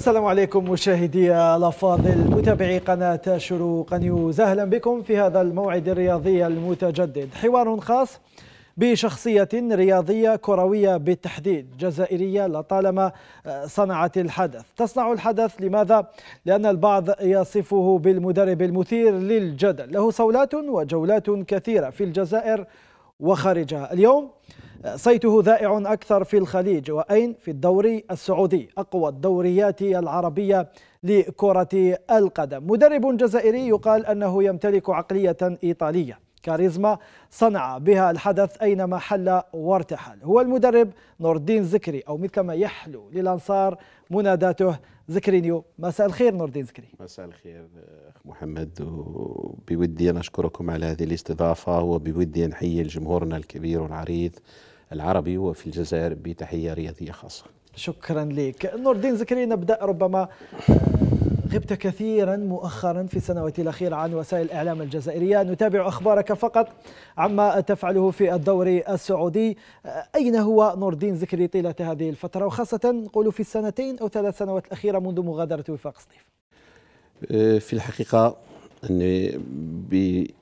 السلام عليكم مشاهدي الأفاضل متابعي قناة شروق نيوز، أهلا بكم في هذا الموعد الرياضي المتجدد. حوار خاص بشخصية رياضية كروية بالتحديد، جزائرية لطالما صنعت الحدث. تصنع الحدث لماذا؟ لأن البعض يصفه بالمدرب المثير للجدل، له صولات وجولات كثيرة في الجزائر وخارجها. اليوم صيته ذائع أكثر في الخليج، وأين؟ في الدوري السعودي، أقوى الدوريات العربية لكرة القدم. مدرب جزائري يقال أنه يمتلك عقلية إيطالية، كاريزما صنع بها الحدث أينما حل وارتحل. هو المدرب نور الدين زكري، أو مثل ما يحلو للأنصار مناداته زكرينيو. مساء الخير نور الدين زكري. مساء الخير أخ محمد، وبودي أن أشكركم على هذه الاستضافة، وبودي أن أحيي جمهورنا الكبير والعريض العربي وفي الجزائر بتحية رياضية خاصة. شكرا لك نور الدين زكري. نبدأ، ربما غبت كثيرا مؤخرا في السنوات الأخيرة عن وسائل الإعلام الجزائرية، نتابع أخبارك فقط عما تفعله في الدوري السعودي. أين هو نور الدين زكري طيلة هذه الفترة، وخاصة نقول في السنتين أو 3 سنوات الأخيرة منذ مغادرة وفاق سطيف؟ في الحقيقة أني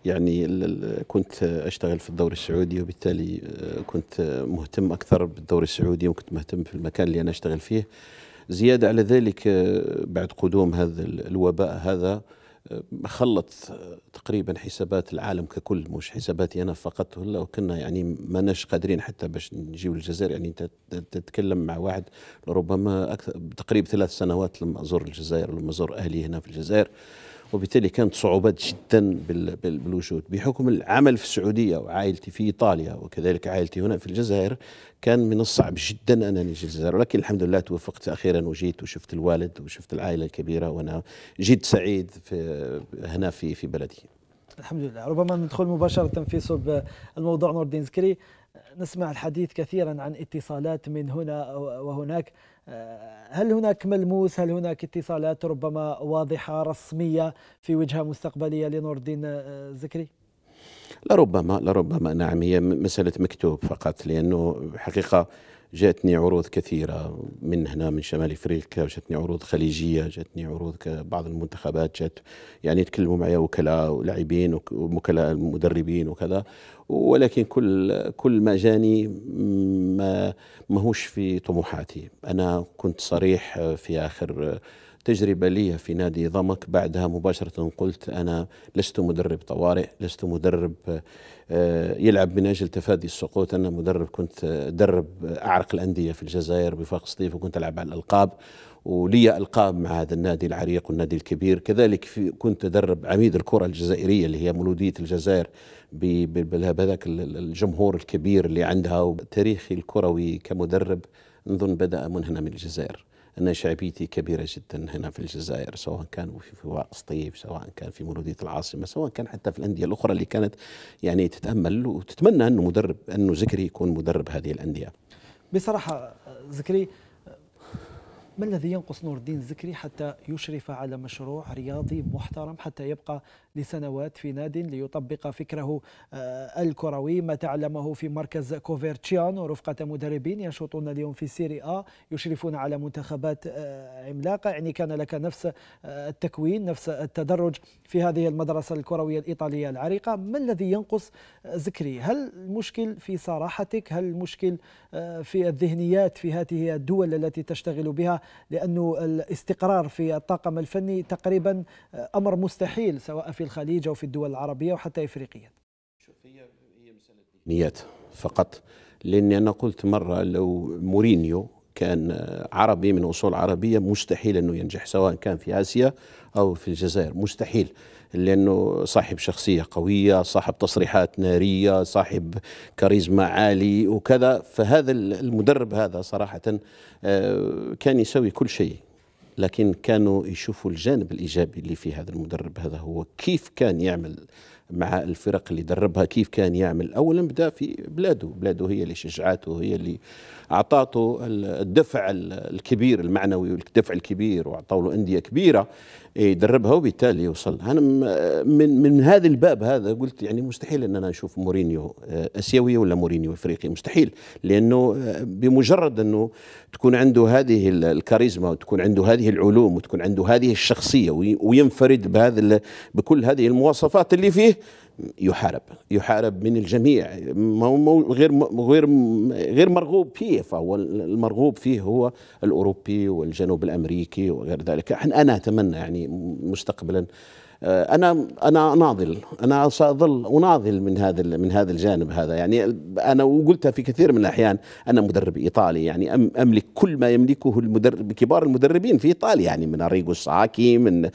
يعني كنت أشتغل في الدوري السعودي، وبالتالي كنت مهتم أكثر بالدوري السعودي، وكنت مهتم في المكان اللي أنا أشتغل فيه. زيادة على ذلك بعد قدوم هذا الوباء هذا خلط تقريبا حسابات العالم ككل، مش حساباتي أنا فقط. هلا وكنا يعني ما ناش قادرين حتى باش نجيو للجزائر، يعني أنت تتكلم مع واحد ربما أكثر تقريبا 3 سنوات لما أزور الجزائر ولما أزور أهلي هنا في الجزائر، وبالتالي كانت صعوبات جدا بالوجود بحكم العمل في السعودية وعائلتي في إيطاليا، وكذلك عائلتي هنا في الجزائر. كان من الصعب جدا أنني أجي الجزائر، ولكن الحمد لله توفقت أخيرا وجيت وشفت الوالد وشفت العائلة الكبيرة، وأنا جد سعيد هنا في بلدي الحمد لله. ربما ندخل مباشرة في صلب الموضوع نور الدين زكري. نسمع الحديث كثيرا عن اتصالات من هنا وهناك، هل هناك ملموس، هل هناك اتصالات ربما واضحة رسمية في وجهة مستقبلية لنور الدين زكري؟ لربما نعم، هي مسألة مكتوب فقط، لأنه حقيقة جاتني عروض كثيرة من هنا من شمال افريقيا، وجاتني عروض خليجية، جاتني عروض كبعض المنتخبات، جات يعني تكلموا معي وكلاء ولاعبين ووكلاء المدربين وكذا، ولكن كل ما جاني ما هوش في طموحاتي. انا كنت صريح في اخر تجربة لي في نادي ضمك، بعدها مباشرة قلت أنا لست مدرب طوارئ، لست مدرب يلعب من أجل تفادي السقوط. أنا مدرب كنت أدرب أعرق الأندية في الجزائر بوفاق سطيف، وكنت ألعب على الألقاب، ولي ألقاب مع هذا النادي العريق والنادي الكبير. كذلك كنت أدرب عميد الكرة الجزائرية اللي هي مولودية الجزائر بهذاك الجمهور الكبير اللي عندها. وتاريخي الكروي كمدرب نظن بدأ من هنا من الجزائر. أنا شعبيتي كبيرة جدا هنا في الجزائر، سواء كان في وفاق سطيف، سواء كان في مولودية العاصمة، سواء كان حتى في الأندية الأخرى اللي كانت يعني تتأمل وتتمنى أنه مدرب، أنه زكري يكون مدرب هذه الأندية. بصراحة زكري، ما الذي ينقص نور الدين زكري حتى يشرف على مشروع رياضي محترم، حتى يبقى لسنوات في ناد ليطبق فكره الكروي، ما تعلمه في مركز كوفرتشانو رفقة مدربين ينشطون اليوم في سيري آ، يشرفون على منتخبات عملاقة. يعني كان لك نفس التكوين، نفس التدرج في هذه المدرسة الكروية الإيطالية العريقة. ما الذي ينقص زكري؟ هل المشكل في صراحتك؟ هل المشكل في الذهنيات في هذه الدول التي تشتغل بها؟ لأنه الاستقرار في الطاقم الفني تقريبا أمر مستحيل، سواء في الخليج أو في الدول العربية وحتى إفريقيا. شوف، هي مسألة نيات فقط، لأني أنا قلت مرة لو مورينيو كان عربي من أصول عربية مستحيل أنه ينجح، سواء كان في آسيا أو في الجزائر مستحيل، لأنه صاحب شخصية قوية، صاحب تصريحات نارية، صاحب كاريزما عالي وكذا. فهذا المدرب هذا صراحة كان يسوي كل شيء، لكن كانوا يشوفوا الجانب الإيجابي اللي في هذا المدرب هذا، هو كيف كان يعمل مع الفرق اللي دربها، كيف كان يعمل. أولا بدأ في بلاده هي اللي شجعته، هي اللي أعطاته الدفع الكبير المعنوي والدفع الكبير، وأعطوا له أندية كبيرة يدربها وبالتالي يوصل. انا من هذا الباب هذا قلت يعني مستحيل ان انا نشوف مورينيو اسيوي ولا مورينيو افريقي، مستحيل، لانه بمجرد انه تكون عنده هذه الكاريزما وتكون عنده هذه العلوم وتكون عنده هذه الشخصيه وينفرد بهذا بكل هذه المواصفات اللي فيه، يحارب من الجميع، غير مرغوب فيه. فهو المرغوب فيه هو الأوروبي والجنوب الأمريكي وغير ذلك. أنا أتمنى يعني مستقبلا، أنا ناضل، أنا سأظل أناضل من هذا الجانب هذا. يعني أنا وقلتها في كثير من الأحيان، أنا مدرب إيطالي، يعني أملك كل ما يملكه المدرب كبار المدربين في إيطاليا، يعني من أريغو ساكي، من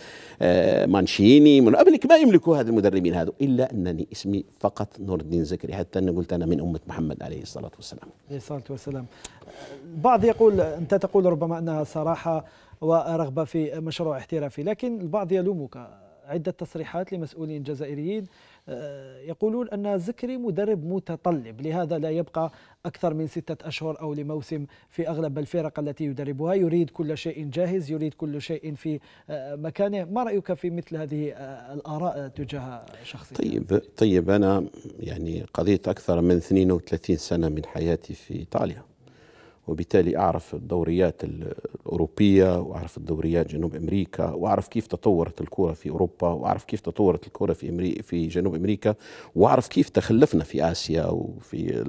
مانشيني، من أملك ما يملكه هذا المدربين هذا، إلا أنني اسمي فقط نور الدين زكري، حتى أنا قلت أنا من أمة محمد عليه الصلاة والسلام. عليه الصلاة والسلام. البعض يقول، أنت تقول ربما أنها صراحة ورغبة في مشروع احترافي، لكن البعض يلومك عدة تصريحات لمسؤولين جزائريين يقولون أن زكري مدرب متطلب، لهذا لا يبقى أكثر من 6 أشهر أو لموسم في أغلب الفرق التي يدربها، يريد كل شيء جاهز، يريد كل شيء في مكانه. ما رأيك في مثل هذه الآراء تجاه شخصية؟ طيب أنا يعني قضيت أكثر من 32 سنة من حياتي في إيطاليا، وبالتالي أعرف الدوريات الأوروبية وأعرف الدوريات جنوب أمريكا، وأعرف كيف تطورت الكرة في أوروبا، وأعرف كيف تطورت الكرة في جنوب أمريكا، وأعرف كيف تخلفنا في آسيا وفي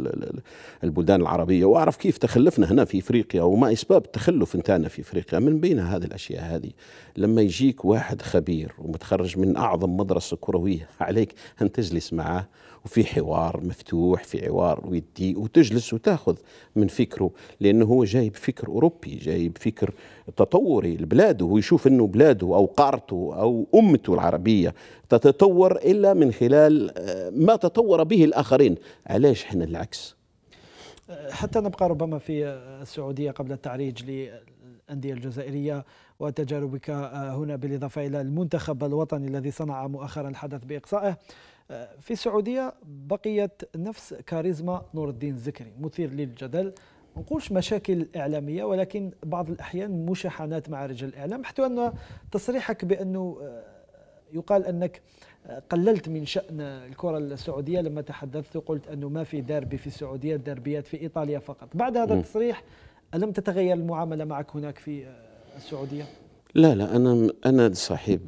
البلدان العربية، وأعرف كيف تخلفنا هنا في إفريقيا وما أسباب التخلف نتاعنا في إفريقيا. من بين هذه الأشياء هذه لما يجيك واحد خبير ومتخرج من أعظم مدرسة كروية، عليك أن تجلس معه وفي حوار مفتوح، في حوار ودي، وتجلس وتاخذ من فكره، لأنه هو جايب فكر أوروبي، جايب فكر تطوري لبلاده، ويشوف أنه بلاده أو قارته أو أمته العربية تتطور إلا من خلال ما تطور به الآخرين. علاش إحنا العكس؟ حتى نبقى ربما في السعودية قبل التعريج للأندية الجزائرية وتجاربك هنا، بالإضافة إلى المنتخب الوطني الذي صنع مؤخرا الحدث بإقصائه، في السعودية بقيت نفس كاريزما نور الدين زكري، مثير للجدل، ما نقولش مشاكل إعلامية، ولكن بعض الأحيان مشاحنات مع رجال الإعلام، حتى أن تصريحك بأنه يقال أنك قللت من شأن الكرة السعودية لما تحدثت وقلت أنه ما في ديربي في السعودية، الديربيات في إيطاليا فقط. بعد هذا التصريح ألم تتغير المعاملة معك هناك في السعودية؟ لا، أنا صاحب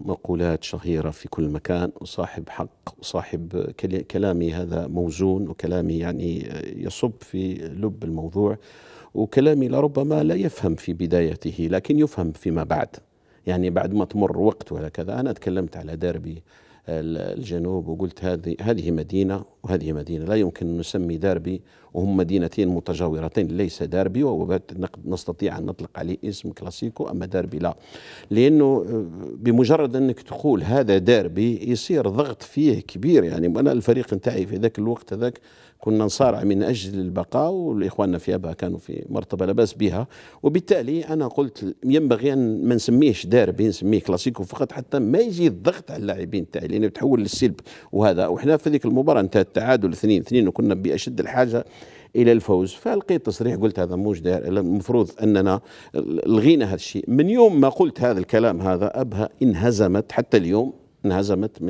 مقولات شهيرة في كل مكان، وصاحب حق، وصاحب كلامي هذا موزون، وكلامي يعني يصب في لب الموضوع، وكلامي لربما لا يفهم في بدايته لكن يفهم فيما بعد، يعني بعد ما تمر وقت ولا كذا. أنا تكلمت على ديربي الجنوب وقلت هذه مدينة وهذه مدينة، لا يمكن أن نسمي ديربي، وهم مدينتين متجاورتين، ليس ديربي نستطيع أن نطلق عليه اسم كلاسيكو، أما ديربي لا، لأنه بمجرد أنك تقول هذا ديربي يصير ضغط فيه كبير. يعني أنا الفريق نتاعي في ذاك الوقت هذاك كنا نصارع من أجل البقاء، والإخواننا في أبها كانوا في مرتبة لا بأس بها، وبالتالي أنا قلت ينبغي أن ما نسميهش ديربي، نسميه كلاسيكو فقط، حتى ما يجي الضغط على اللاعبين تاعي، لأنه بتحول للسلب وهذا. وإحنا في ذيك المباراة انتهى التعادل 2-2 وكنا بأشد الحاجة إلى الفوز، فلقيت تصريح قلت هذا موش داير، المفروض أننا لغينا هذا الشيء. من يوم ما قلت هذا الكلام هذا أبها انهزمت، حتى اليوم انهزمت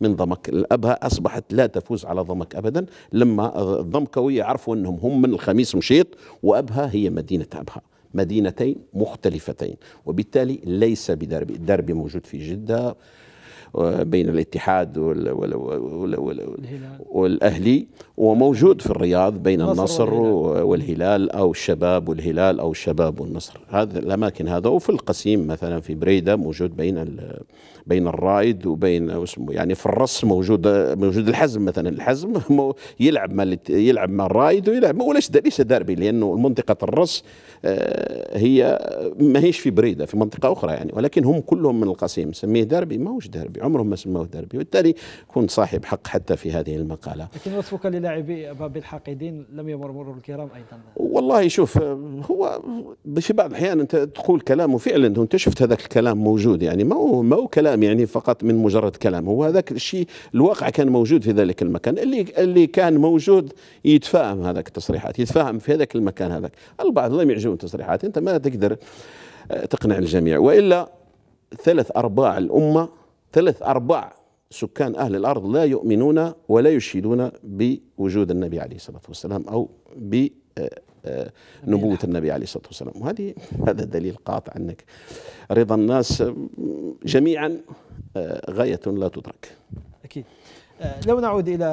من ضمك، الأبها أصبحت لا تفوز على ضمك أبدا. لما الضمكوية عرفوا أنهم هم من الخميس مشيط، وأبها هي مدينة أبها، مدينتين مختلفتين، وبالتالي ليس بدربي. الدربي موجود في جدة بين الاتحاد والأهلي، وموجود في الرياض بين النصر والهلال أو الشباب والهلال أو الشباب والنصر، هذه الأماكن هذا. وفي القسيم مثلا في بريدة موجود بين الرائد وبين يعني في الرص موجود الحزم مثلا، الحزم يلعب مع الرائد ويلعب، ولاش ليس ديربي، لأنه منطقة الرص هي ماهيش في بريدة، في منطقة أخرى يعني، ولكن هم كلهم من القسيم. سميه ديربي، ماهوش ديربي، عمرهم ما سموه ديربي، وبالتالي كنت صاحب حق حتى في هذه المقالة. لكن وصفك للاعبي باب الحاقدين لم يمر مرور الكرام أيضا. والله شوف، هو في بعض الأحيان أنت تقول كلام، وفعلا أنت شفت هذاك الكلام موجود، يعني ما هو كلام يعني فقط من مجرد كلام، هو هذاك الشيء الواقع كان موجود في ذلك المكان، اللي كان موجود يتفاهم هذاك التصريحات، يتفاهم في هذاك المكان هذاك. البعض لم يعجبهم التصريحات، أنت ما تقدر تقنع الجميع، وإلا ثلاث أرباع الأمة، ثلاث أرباع سكان أهل الأرض لا يؤمنون ولا يشهدون بوجود النبي عليه الصلاة والسلام أو بنبوة النبي عليه الصلاة والسلام، وهذه هذا دليل قاطع أنك رضا الناس جميعا غاية لا تدرك. أكيد. لو نعود إلى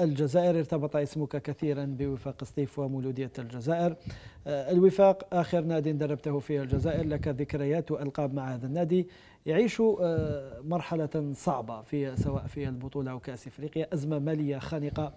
الجزائر، ارتبط اسمك كثيرا بوفاق سطيف ومولودية الجزائر. الوفاق آخر نادي دربته في الجزائر، لك ذكريات وألقاب مع هذا النادي، يعيش مرحلة صعبة في سواء في البطولة أو كأس إفريقيا، أزمة مالية خانقة.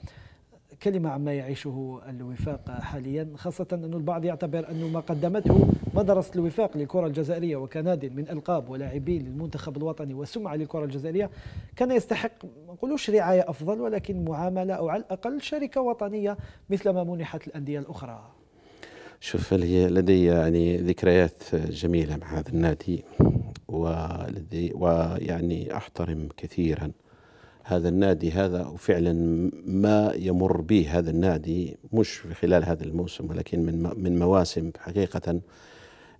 كلمة عما يعيشه الوفاق حاليا، خاصة أن البعض يعتبر أنه ما قدمته مدرسة الوفاق للكرة الجزائرية وكنادي من ألقاب ولاعبين للمنتخب الوطني وسمعة للكرة الجزائرية كان يستحق، ما نقولوش رعاية أفضل ولكن معاملة أو على الأقل شركة وطنية مثل ما منحت الأندية الأخرى. شوف، لدي يعني ذكريات جميلة مع هذا النادي، ويعني أحترم كثيرا هذا النادي هذا، وفعلا ما يمر به هذا النادي مش في خلال هذا الموسم ولكن من مواسم حقيقة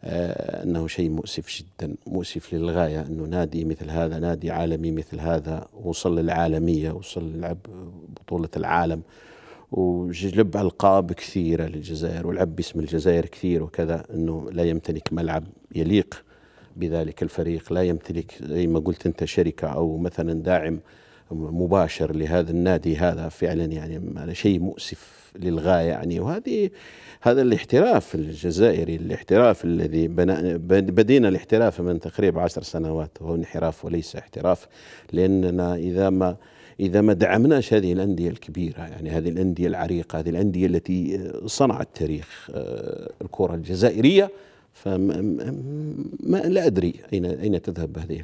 أنه شيء مؤسف جدا، مؤسف للغاية أنه نادي مثل هذا، نادي عالمي مثل هذا، وصل للعالمية، وصل للعب بطولة العالم، وجلب ألقاب كثيرة للجزائر، ولعب باسم الجزائر كثير وكذا، أنه لا يمتلك ملعب يليق بذلك الفريق، لا يمتلك زي ما قلت أنت شركة أو مثلا داعم مباشر لهذا النادي هذا. فعلا يعني شيء مؤسف للغاية يعني، وهذه هذا الاحتراف الجزائري، الاحتراف الذي بدينا الاحتراف من تقريبا 10 سنوات، وهو انحراف وليس احتراف، لأننا إذا ما دعمناش هذه الأندية الكبيرة، يعني هذه الأندية العريقة، هذه الأندية التي صنعت تاريخ الكرة الجزائرية، فما لا أدري أين تذهب هذه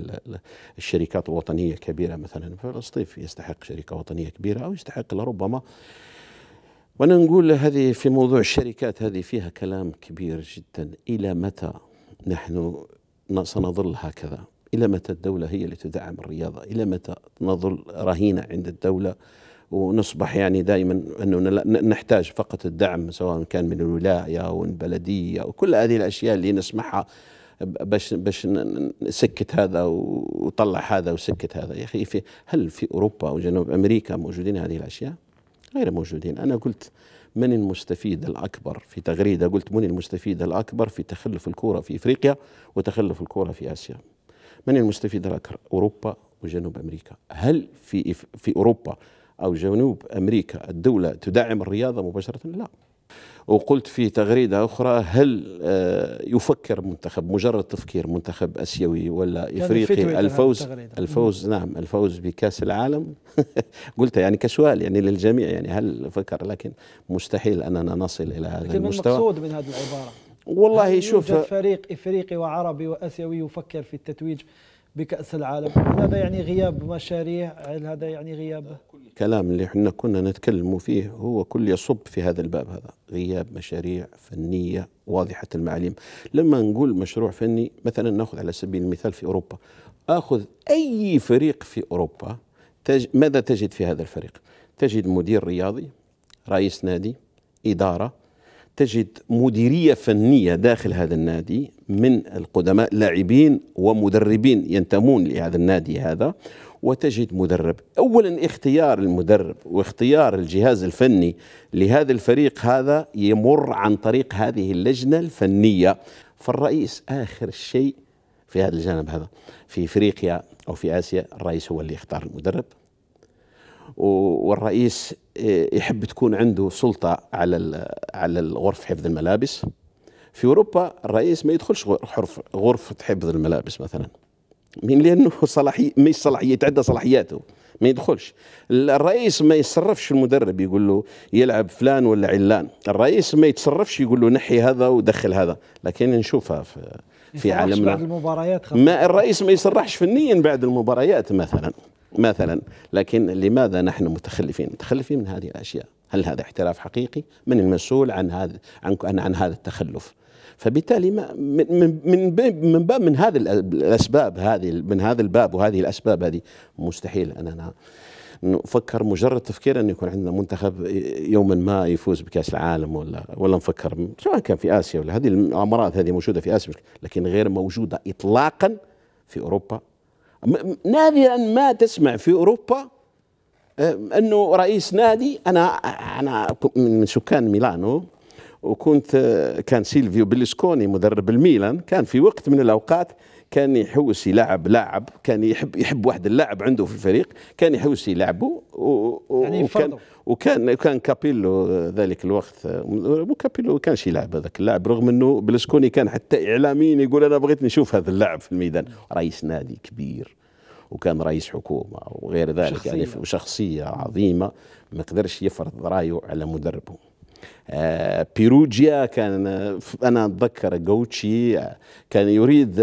الشركات الوطنية الكبيرة. مثلا فلسطيف يستحق شركة وطنية كبيرة، أو يستحق لربما، وأنا نقول هذه في موضوع الشركات هذه فيها كلام كبير جدا، إلى متى نحن سنظل هكذا؟ إلى متى الدولة هي التي تدعم الرياضة؟ إلى متى نظل رهينة عند الدولة ونصبح يعني دائما أنه نحتاج فقط الدعم، سواء كان من الولاية أو من البلدية وكل هذه الأشياء اللي نسمعها باش نسكت هذا وطلع هذا وسكت هذا. يا أخي، هل في أوروبا أو جنوب أمريكا موجودين هذه الأشياء؟ غير موجودين. أنا قلت من المستفيد الأكبر في تغريدة، قلت من المستفيد الأكبر في تخلف الكرة في إفريقيا وتخلف الكرة في آسيا؟ من المستفيد الأكبر؟ أوروبا وجنوب أمريكا. هل في أوروبا أو جنوب أمريكا الدولة تدعم الرياضة مباشرة؟ لا. وقلت في تغريدة أخرى، هل يفكر منتخب، مجرد تفكير منتخب أسيوي ولا إفريقي الفوز نعم الفوز بكأس العالم قلت يعني كسؤال يعني للجميع، يعني هل فكر؟ لكن مستحيل أننا نصل إلى هذا المستوى. المقصود من هذه العبارة والله، شوف، فريق إفريقي وعربي وأسيوي يفكر في التتويج بكأس العالم، هذا يعني غياب مشاريع، هذا يعني غياب. الكلام اللي احنا كنا نتكلم فيه هو كل يصب في هذا الباب، هذا غياب مشاريع فنية واضحة المعالم. لما نقول مشروع فني، مثلا ناخذ على سبيل المثال في أوروبا، آخذ أي فريق في أوروبا، ماذا تجد في هذا الفريق؟ تجد مدير رياضي، رئيس نادي، إدارة، تجد مديرية فنية داخل هذا النادي من القدماء، لاعبين ومدربين ينتمون لهذا النادي هذا، وتجد مدرب. أولا اختيار المدرب واختيار الجهاز الفني لهذا الفريق هذا يمر عن طريق هذه اللجنة الفنية. فالرئيس آخر شيء في هذا الجانب هذا، في إفريقيا أو في آسيا الرئيس هو اللي يختار المدرب، والرئيس يحب تكون عنده سلطة على غرف حفظ الملابس. في أوروبا الرئيس ما يدخلش غرفة حفظ الملابس مثلا، من لأنه صلاحية يتعدى صلاحياته، ما يدخلش. الرئيس ما يتصرفش، المدرب يقول له يلعب فلان ولا علان، الرئيس ما يتصرفش يقول له نحي هذا ودخل هذا. لكن نشوفها في عالمنا بعد المباريات، ما الرئيس ما يصرحش فنيا بعد المباريات مثلا. لكن لماذا نحن متخلفين من هذه الأشياء؟ هل هذا احتراف حقيقي؟ من المسؤول عن هذا التخلف؟ فبالتالي من هذا الأسباب هذه مستحيل أننا نفكر مجرد تفكير أن يكون عندنا منتخب يوما ما يفوز بكأس العالم، ولا نفكر سواء كان في آسيا ولا. هذه الأمراض هذه موجودة في آسيا، لكن غير موجودة إطلاقا في أوروبا. نادرا ما تسمع في أوروبا أنه رئيس نادي. أنا من سكان ميلانو، كان سيلفيو بيرلسكوني مدرب الميلان، كان في وقت من الأوقات كان يحوس يلاعب، كان يحب واحد اللاعب عنده في الفريق، كان يحوس يلعبه يعني وكان كابيللو ذلك الوقت، مو كابيلو كانش يلعب هذاك اللاعب، رغم انه بيرلسكوني كان حتى اعلاميين يقول انا بغيت نشوف هذا اللاعب في الميدان. رئيس نادي كبير وكان رئيس حكومه وغير ذلك، شخصية يعني وشخصيه عظيمه، ما قدرش يفرض رايه على مدربه. بيروجيا كان، أنا أتذكر جوتشي كان يريد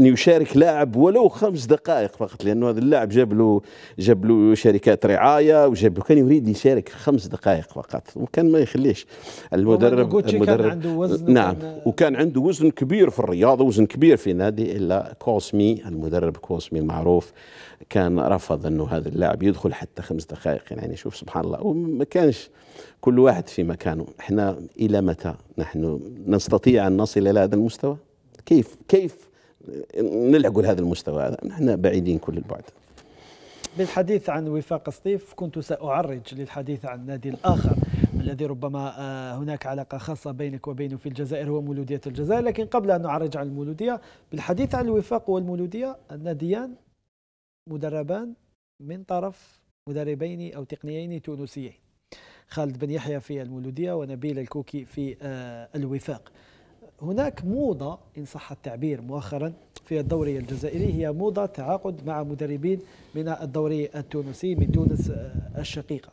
أن يشارك لاعب ولو 5 دقائق فقط، لأنه هذا اللاعب جاب له شركات رعاية وجاب له، كان يريد يشارك 5 دقائق فقط، وكان ما يخليش المدرب كان عنده وزن، نعم، وكان عنده وزن كبير في الرياضة، وزن كبير في نادي. إلا كوسمي، المدرب كوسمي المعروف، كان رفض أنه هذا اللاعب يدخل حتى 5 دقائق. يعني شوف سبحان الله، وما كانش كل واحد في مكانه. احنا إلى متى نحن نستطيع أن نصل إلى هذا المستوى؟ كيف نلعب لهذا المستوى هذا؟ نحن بعيدين كل البعد. بالحديث عن وفاق سطيف، كنت سأعرج للحديث عن النادي الآخر الذي ربما هناك علاقة خاصة بينك وبينه في الجزائر، هو مولودية الجزائر. لكن قبل أن نعرج عن المولودية، بالحديث عن الوفاق والمولودية، الناديان مدربان من طرف مدربين أو تقنيين تونسيين، خالد بن يحيى في المولودية ونبيل الكوكي في الوفاق. هناك موضة إن صح التعبير مؤخرا في الدوري الجزائري، هي موضة تعاقد مع مدربين من الدوري التونسي، من تونس الشقيقة.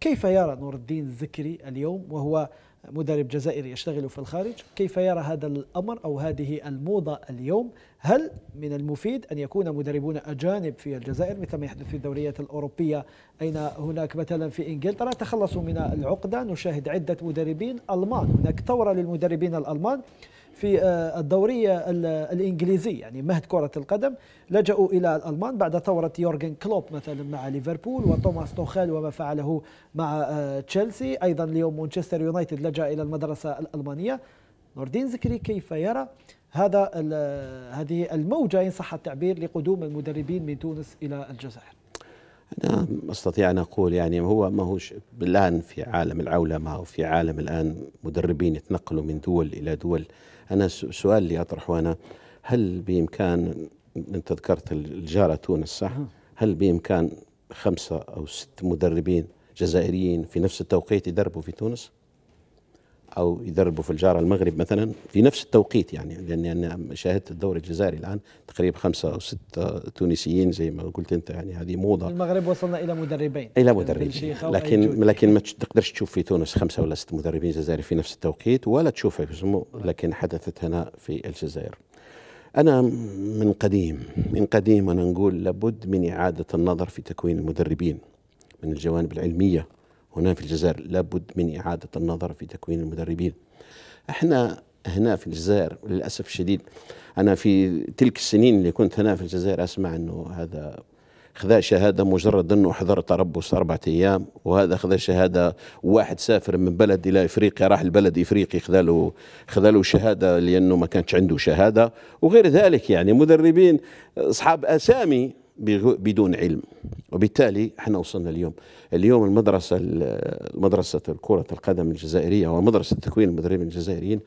كيف يرى نور الدين زكري اليوم، وهو مدرب جزائري يشتغل في الخارج، كيف يرى هذا الأمر أو هذه الموضة اليوم؟ هل من المفيد أن يكون مدربون أجانب في الجزائر مثل ما يحدث في الدوريات الأوروبية، أين هناك مثلا في إنجلترا تخلصوا من العقدة، نشاهد عدة مدربين ألمان، هناك ثورة للمدربين الألمان في الدورية الإنجليزية، يعني مهد كرة القدم لجأوا إلى الألمان بعد ثورة يورجن كلوب مثلا مع ليفربول، وتوماس توخيل وما فعله مع تشيلسي، أيضا اليوم مانشستر يونايتد لجأ إلى المدرسة الألمانية. نور الدين زكري كيف يرى هذه الموجة إن صح التعبير لقدوم المدربين من تونس إلى الجزائر؟ أنا أستطيع أن أقول يعني هو ما هوش الآن في عالم العولمة، وفي عالم الآن مدربين يتنقلوا من دول إلى دول. أنا السؤال اللي أطرحه أنا، هل بإمكان، أنت ذكرت الجارة تونس صح، هل بإمكان 5 أو 6 مدربين جزائريين في نفس التوقيت يدربوا في تونس أو يدربوا في الجارة المغرب مثلا في نفس التوقيت؟ يعني لأني أنا شاهدت الدوري الجزائري الآن تقريبا 5 أو 6 تونسيين زي ما قلت أنت، يعني هذه موضة. المغرب وصلنا إلى مدربين، لكن ما تقدرش تشوف في تونس 5 ولا 6 مدربين جزائري في نفس التوقيت، ولا تشوفها، لكن حدثت هنا في الجزائر. أنا من قديم أنا نقول لابد من إعادة النظر في تكوين المدربين من الجوانب العلمية. هنا في الجزائر لابد من إعادة النظر في تكوين المدربين. احنا هنا في الجزائر للأسف الشديد، أنا في تلك السنين اللي كنت هنا في الجزائر أسمع أنه هذا خذا شهادة مجرد أنه حضر تربص 4 أيام، وهذا خذا شهادة، واحد سافر من بلد إلى إفريقيا، راح البلد إفريقي خذا له شهادة لأنه ما كانش عنده شهادة وغير ذلك. يعني مدربين أصحاب أسامي بدون علم، وبالتالي احنا وصلنا اليوم المدرسة كرة القدم الجزائرية ومدرسة تكوين المدربين الجزائريين،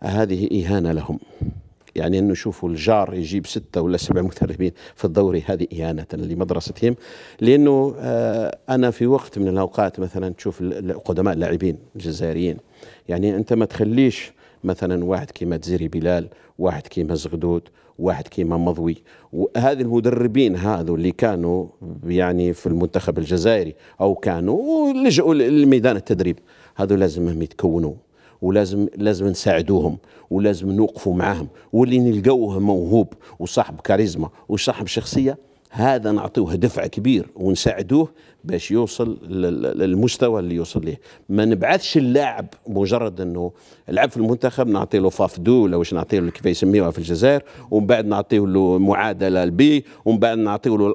هذه إهانة لهم. يعني أنه شوفوا الجار يجيب 6 ولا 7 مدربين في الدوري، هذه إهانة لمدرستهم. لأنه أنا في وقت من الأوقات مثلا تشوف قدماء اللاعبين الجزائريين، يعني أنت ما تخليش مثلا واحد كيما تزيري بلال، واحد كيما زغدود، واحد كيما مضوي، وهذه المدربين هذو اللي كانوا يعني في المنتخب الجزائري أو كانوا لجؤوا لميدان التدريب، هذو لازمهم يتكونوا، ولازم نساعدوهم، ولازم نوقفوا معاهم، واللي نلقوه موهوب وصاحب كاريزما وصاحب شخصية، هذا نعطيوه دفعة كبير ونساعدوه باش يوصل للمستوى اللي يوصل ليه. ما نبعثش اللاعب مجرد انه لعب في المنتخب نعطي له فافدو ولا واش نعطي له كيف يسميوها في الجزائر، ومن بعد نعطي له معادله البي، ومن بعد نعطي له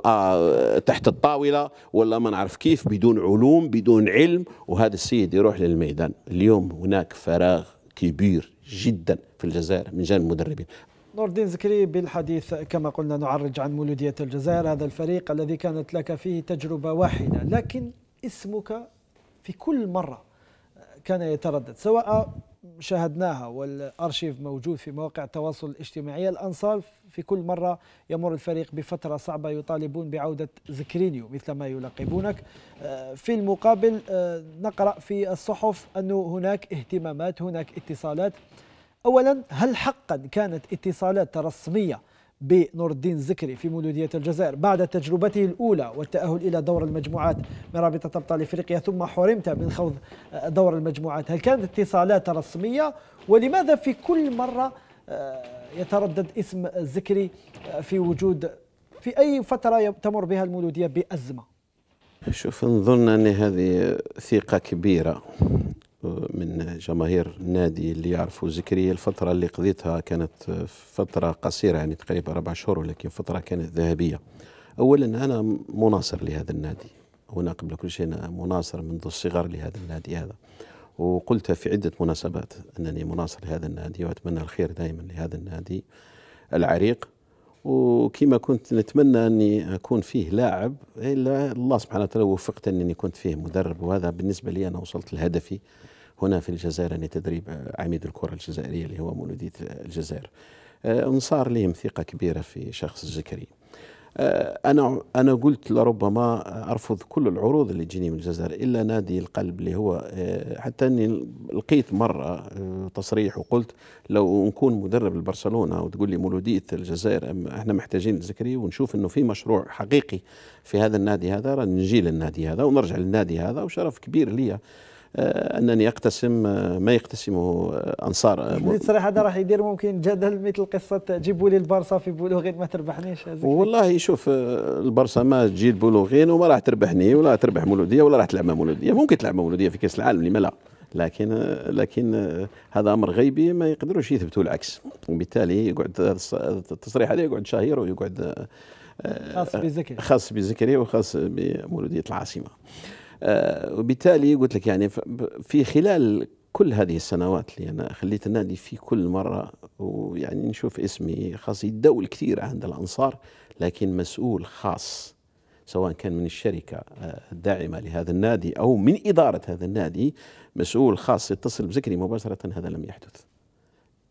تحت الطاوله ولا ما نعرف كيف، بدون علوم بدون علم، وهذا السيد يروح للميدان. اليوم هناك فراغ كبير جدا في الجزائر من جانب المدربين. نور الدين زكري، بالحديث كما قلنا نعرج عن مولودية الجزائر، هذا الفريق الذي كانت لك فيه تجربة واحدة، لكن اسمك في كل مرة كان يتردد، سواء شاهدناها والأرشيف موجود في مواقع التواصل الاجتماعي. الأنصار في كل مرة يمر الفريق بفترة صعبة يطالبون بعودة زكرينيو مثل ما يلقبونك. في المقابل نقرأ في الصحف أنه هناك اهتمامات، هناك اتصالات. أولا، هل حقا كانت اتصالات رسمية بنور الدين زكري في مولودية الجزائر بعد تجربته الأولى والتأهل إلى دور المجموعات من رابطة أبطال إفريقيا ثم حرمت من خوض دور المجموعات؟ هل كانت اتصالات رسمية؟ ولماذا في كل مرة يتردد اسم زكري في وجود في أي فترة تمر بها المولودية بأزمة؟ شوف، نظن أن هذه ثقة كبيرة من جماهير النادي اللي يعرفوا زكريا. الفترة اللي قضيتها كانت فترة قصيرة، يعني تقريبا 4 شهور، ولكن فترة كانت ذهبية. أولا أنا مناصر لهذا النادي، وأنا قبل كل شيء أنا مناصر منذ الصغر لهذا النادي هذا، وقلت في عدة مناسبات أنني مناصر لهذا النادي وأتمنى الخير دائما لهذا النادي العريق، وكما كنت نتمنى أني أكون فيه لاعب إلا الله سبحانه وتعالى وفقت أنني كنت فيه مدرب، وهذا بالنسبة لي أنا وصلت لهدفي هنا في الجزائر، أني تدريب عميد الكرة الجزائرية اللي هو مولودية الجزائر. أنصار لهم ثقة كبيرة في شخص زكري. أنا قلت لربما أرفض كل العروض اللي تجيني من الجزائر إلا نادي القلب اللي هو، حتى أني لقيت مرة تصريح وقلت لو نكون مدرب لبرشلونة وتقول لي مولودية الجزائر احنا محتاجين زكري ونشوف أنه في مشروع حقيقي في هذا النادي هذا، راه نجي للنادي هذا ونرجع للنادي هذا. وشرف كبير لي أنني أقتسم ما يقتسمه أنصار. صراحة هذا راح يدير ممكن جدل مثل قصة جيبوا لي البارسا في بولوغين ما تربحنيش. والله شوف، البارسا ما تجي البولوغين وما راح تربحني ولا تربح مولودية ولا راح تلعب مولودية. ممكن تلعب مولودية في كأس العالم، لما لا، لكن هذا أمر غيبي ما يقدروش يثبتوا العكس، وبالتالي يقعد التصريح هذا يقعد شهير ويقعد خاص بزكري وخاص بمولودية العاصمة. وبالتالي قلت لك يعني في خلال كل هذه السنوات اللي أنا خليت النادي في كل مرة، ويعني نشوف اسمي خاص يتداول كثير عند الأنصار، لكن مسؤول خاص سواء كان من الشركة الداعمة لهذا النادي أو من إدارة هذا النادي مسؤول خاص يتصل بزكري مباشرة، هذا لم يحدث.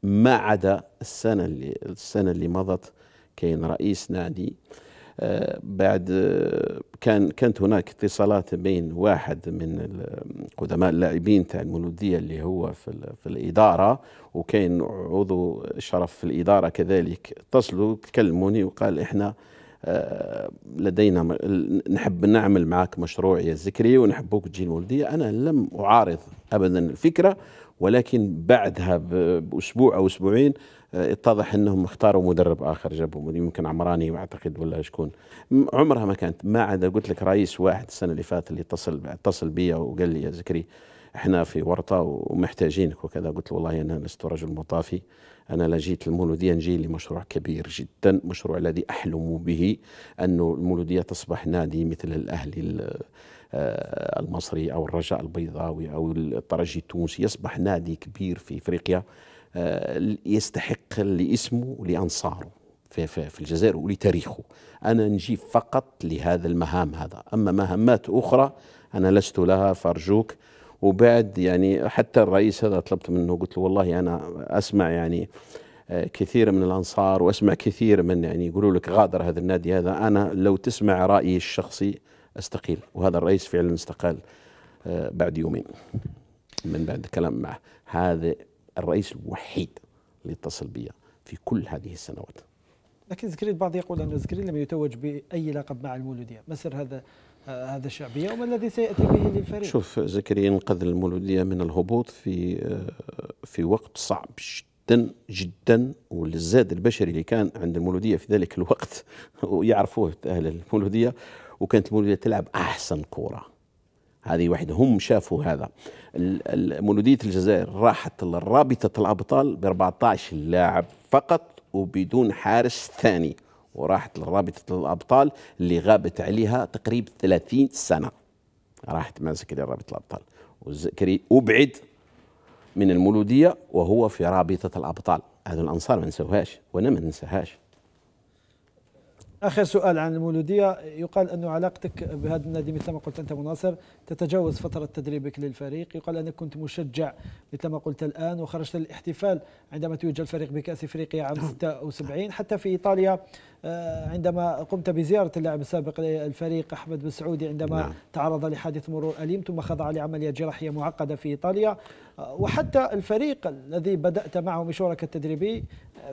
ما عدا السنة اللي مضت كاين رئيس نادي، بعد كانت هناك اتصالات بين واحد من قدماء اللاعبين تاع المولودية اللي هو في الإدارة، وكاين عضو شرف في الإدارة كذلك، اتصلوا تكلموني وقال احنا لدينا نحب نعمل معك مشروع يا زكري ونحبوك تجي المولودية. انا لم اعارض ابدا الفكرة، ولكن بعدها باسبوع او اسبوعين اتضح انهم اختاروا مدرب اخر، جابوا يمكن عمراني اعتقد ولا شكون، عمرها ما كانت. ما عدا قلت لك رئيس واحد السنه اللي فاتت اللي اتصل بيا وقال لي يا زكري احنا في ورطه ومحتاجينك وكذا. قلت له والله انا لست رجل مطافي، انا لا جيت المولوديه، نجي لمشروع كبير جدا، مشروع الذي احلم به انه المولوديه تصبح نادي مثل الاهلي المصري او الرجاء البيضاوي او الترجي التونسي، يصبح نادي كبير في افريقيا يستحق لاسمه ولأنصاره في الجزائر ولتاريخه. أنا نجي فقط لهذا المهام هذا، أما مهمات أخرى أنا لست لها، فأرجوك. وبعد يعني حتى الرئيس هذا طلبت منه، قلت له والله أنا أسمع يعني كثير من الأنصار وأسمع كثير من يعني يقولوا لك غادر هذا النادي هذا، أنا لو تسمع رأيي الشخصي أستقيل. وهذا الرئيس فعلا استقال بعد يومين من بعد الكلام معه. هذا الرئيس الوحيد اللي اتصل بي في كل هذه السنوات. لكن زكري البعض يقول أن زكري لم يتوج بأي لقب مع المولودية، ما سر هذا الشعبية وما الذي سيأتي به للفريق؟ شوف، زكري ينقذ المولودية من الهبوط في وقت صعب جدا جدا، والزاد البشري اللي كان عند المولودية في ذلك الوقت ويعرفوه أهل المولودية، وكانت المولودية تلعب أحسن كورة. هذه واحدة، هم شافوا هذا. مولودية الجزائر راحت لرابطة الأبطال ب 14 لاعب فقط وبدون حارس ثاني، وراحت لرابطة الأبطال اللي غابت عليها تقريبا 30 سنة، راحت مع زكريا رابطة الأبطال، وزكري أبعد من المولودية وهو في رابطة الأبطال. هذو الأنصار ما نسوهاش وأنا ما ننساهاش. آخر سؤال عن المولودية، يقال أن علاقتك بهذا النادي مثل ما قلت أنت مناصر تتجاوز فترة تدريبك للفريق، يقال أنك كنت مشجع مثل ما قلت الآن وخرجت للاحتفال عندما توج الفريق بكأس إفريقيا عام 76، حتى في إيطاليا عندما قمت بزيارة اللاعب السابق للفريق أحمد بن سعودي عندما تعرض لحادث مرور أليم ثم خضع لعملية جراحية معقدة في إيطاليا، وحتى الفريق الذي بدأت معه مشوارك التدريبي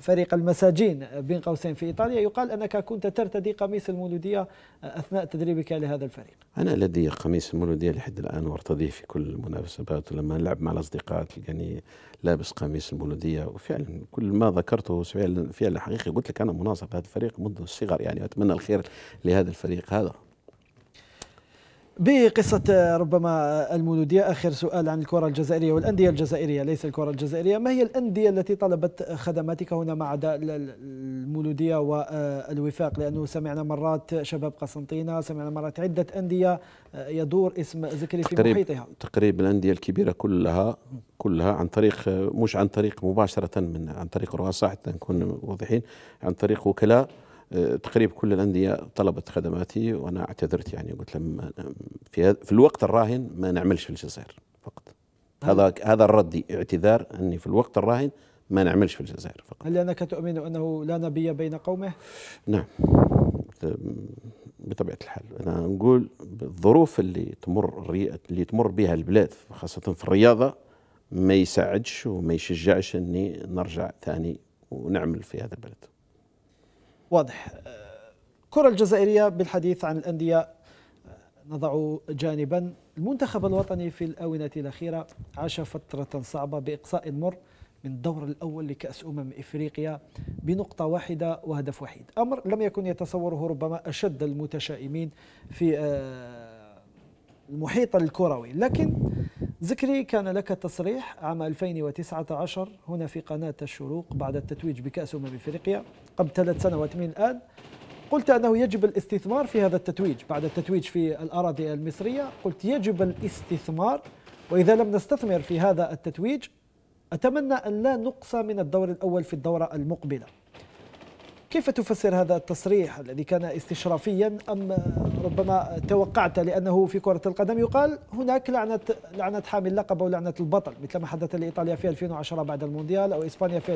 فريق المساجين بين قوسين في إيطاليا يقال أنك كنت ترتدي قميص المولودية أثناء تدريبك لهذا الفريق. أنا لدي قميص المولودية لحد الآن وارتديه في كل المناسبات، ولما نلعب مع الأصدقاء تلقاني لابس قميص المولودية، وفعلا كل ما ذكرته فعلا حقيقي. قلت لك أنا مناصر هذا الفريق منذ الصغر يعني، وأتمنى الخير لهذا الفريق هذا. بقصة ربما المولودية، آخر سؤال عن الكرة الجزائرية والأندية الجزائرية، ليس الكرة الجزائرية، ما هي الأندية التي طلبت خدماتك هنا ما عدا المولودية والوفاق؟ لأنه سمعنا مرات شباب قسنطينة، سمعنا مرات عدة أندية يدور اسم زكري في محيطها. تقريبا الأندية الكبيرة كلها عن طريق، مش عن طريق مباشرة من عن طريق رؤساء حتى نكون واضحين، عن طريق وكلاء. تقريبا كل الأندية طلبت خدماتي وأنا اعتذرت يعني، قلت لهم في الوقت الراهن ما نعملش في الجزائر فقط. هذا ردي، اعتذار أني في الوقت الراهن ما نعملش في الجزائر فقط. هل أنك تؤمن أنه لا نبي بين قومه؟ نعم بطبيعة الحال. أنا نقول الظروف اللي تمر بها البلاد خاصة في الرياضة ما يساعدش وما يشجعش أني نرجع ثاني ونعمل في هذا البلد. واضح. الكرة الجزائرية، بالحديث عن الأندية نضع جانبا. المنتخب الوطني في الآونة الأخيرة عاش فترة صعبة بإقصاء مر من الدور الأول لكأس إفريقيا بنقطة واحدة وهدف وحيد، أمر لم يكن يتصوره ربما أشد المتشائمين في المحيط الكروي. لكن زكري كان لك تصريح عام 2019 هنا في قناة الشروق بعد التتويج بكأس إفريقيا قبل 3 سنوات من الآن، قلت أنه يجب الاستثمار في هذا التتويج. بعد التتويج في الأراضي المصرية قلت يجب الاستثمار، وإذا لم نستثمر في هذا التتويج أتمنى أن لا نقصى من الدور الأول في الدورة المقبلة. كيف تفسر هذا التصريح الذي كان استشرافيا أم ربما توقعت؟ لأنه في كرة القدم يقال هناك لعنة حامل لقب أو لعنة البطل، مثل ما حدث لإيطاليا في 2010 بعد المونديال، أو إسبانيا في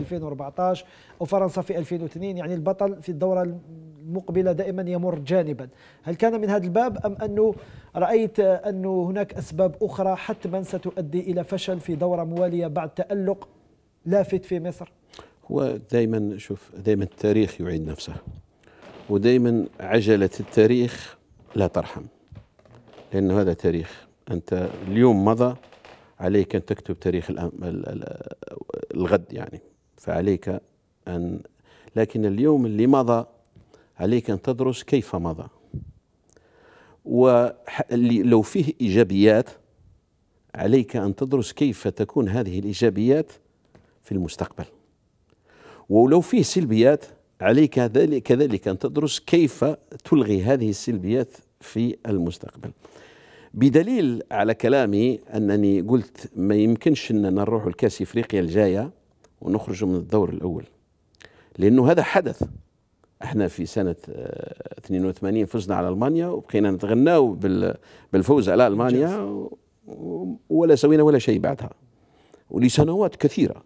2014، أو فرنسا في 2002. يعني البطل في الدورة المقبلة دائما يمر جانبا. هل كان من هذا الباب أم أنه رأيت أنه هناك أسباب أخرى حتما ستؤدي إلى فشل في دورة موالية بعد تألق لافت في مصر؟ هو دائما، شوف، دائما التاريخ يعيد نفسه، ودائما عجلة التاريخ لا ترحم، لأنه هذا تاريخ. أنت اليوم مضى، عليك أن تكتب تاريخ الغد يعني، فعليك أن، لكن اليوم اللي مضى عليك أن تدرس كيف مضى، ولو فيه إيجابيات عليك أن تدرس كيف تكون هذه الإيجابيات في المستقبل، ولو فيه سلبيات عليك كذلك أن تدرس كيف تلغي هذه السلبيات في المستقبل. بدليل على كلامي أنني قلت ما يمكنش أننا نروح الكأس إفريقيا الجاية ونخرج من الدور الأول، لأنه هذا حدث. احنا في سنة 82 فزنا على ألمانيا وبقينا نتغناو بالفوز على ألمانيا ولا سوينا ولا شيء بعدها، ولسنوات كثيرة.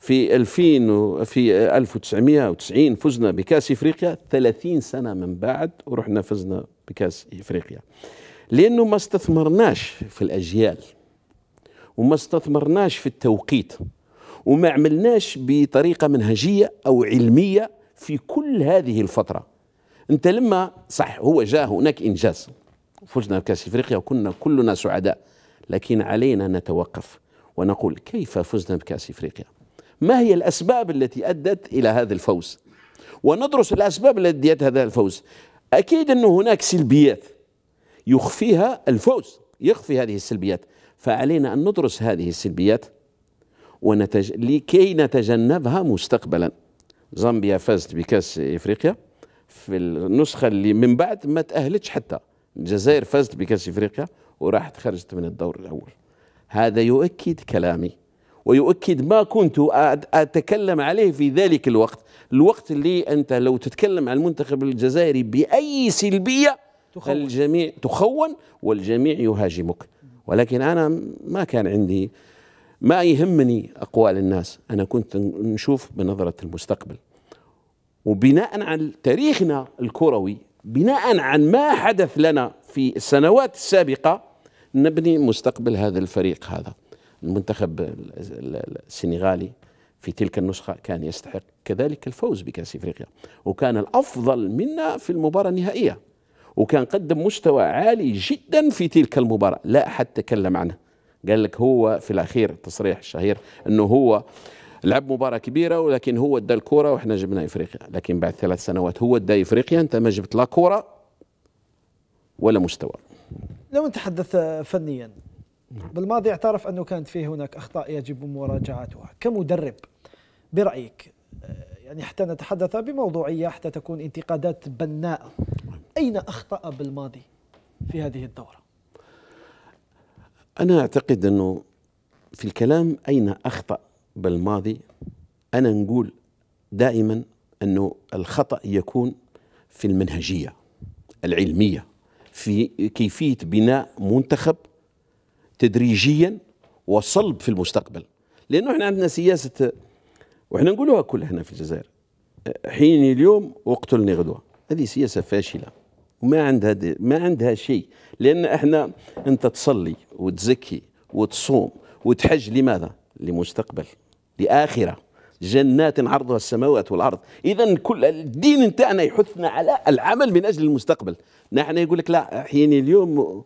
في 1990 فزنا بكأس إفريقيا، 30 سنة من بعد ورحنا فزنا بكأس إفريقيا، لأنه ما استثمرناش في الأجيال، وما استثمرناش في التوقيت، وما عملناش بطريقة منهجية أو علمية في كل هذه الفترة. أنت لما صح هو جاء هناك إنجاز، فزنا بكأس إفريقيا وكنا كلنا سعداء، لكن علينا نتوقف ونقول كيف فزنا بكأس إفريقيا؟ ما هي الأسباب التي أدت إلى هذا الفوز؟ وندرس الأسباب التي أدت هذا الفوز. أكيد أن هناك سلبيات يخفيها الفوز، يخفي هذه السلبيات، فعلينا أن ندرس هذه السلبيات لكي نتجنبها مستقبلا. زامبيا فازت بكأس إفريقيا في النسخة اللي من بعد ما تأهلتش، حتى الجزائر فازت بكأس إفريقيا وراحت خرجت من الدور الأول. هذا يؤكد كلامي ويؤكد ما كنت أتكلم عليه في ذلك الوقت، الوقت اللي أنت لو تتكلم عن المنتخب الجزائري بأي سلبية الجميع تخون والجميع يهاجمك. ولكن أنا ما كان عندي، ما يهمني أقوال الناس، أنا كنت نشوف بنظرة المستقبل، وبناء عن تاريخنا الكروي، بناء عن ما حدث لنا في السنوات السابقة، نبني مستقبل هذا الفريق. هذا المنتخب السنغالي في تلك النسخة كان يستحق كذلك الفوز بكأس إفريقيا، وكان الأفضل منا في المباراة النهائية، وكان قدم مستوى عالي جدا في تلك المباراة، لا أحد تكلم عنه. قال لك هو في الأخير التصريح الشهير أنه هو لعب مباراة كبيرة ولكن هو ادى الكورة وإحنا جبنا إفريقيا، لكن بعد 3 سنوات هو ادى إفريقيا، أنت ما جبت لا كورة ولا مستوى. لو نتحدث فنيا، بالماضي اعترف أنه كانت فيه هناك أخطاء يجب مراجعتها. كمدرب برأيك، يعني حتى نتحدث بموضوعية حتى تكون انتقادات بناءة، أين أخطأ بالماضي في هذه الدورة؟ أنا أعتقد أنه في الكلام أين أخطأ بالماضي، أنا نقول دائما أنه الخطأ يكون في المنهجية العلمية، في كيفية بناء منتخب تدريجيا وصلب في المستقبل. لأنه احنا عندنا سياسة، وإحنا نقولوها كلها هنا في الجزائر، حيني اليوم واقتلني غدوة. هذه سياسة فاشلة ما عندها شيء. لأن احنا، أنت تصلي وتزكي وتصوم وتحج، لماذا؟ لمستقبل، لآخرة، جنات عرضها السماوات والأرض. إذا كل الدين نتاعنا يحثنا على العمل من أجل المستقبل. نحن يقول لك لا، حيني اليوم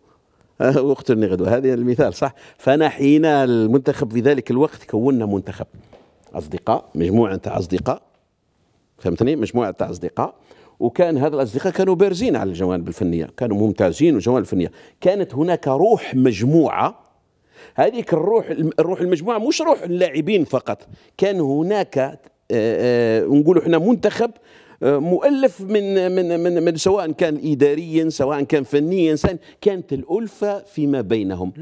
واقتلني غدوة، هذا المثال صح. فأنا حين المنتخب في ذلك الوقت كونا منتخب أصدقاء، مجموعة تاع أصدقاء، فهمتني، مجموعة تاع أصدقاء، وكان هذا الأصدقاء كانوا بارزين على الجوانب الفنية، كانوا ممتازين والجوانب الفنية. كانت هناك روح مجموعة، هذيك الروح المجموعة مش روح اللاعبين فقط، كان هناك نقولوا احنا منتخب مؤلف من من من من سواء كان إداريا سواء كان فنيا، كانت الألفة فيما بينهم،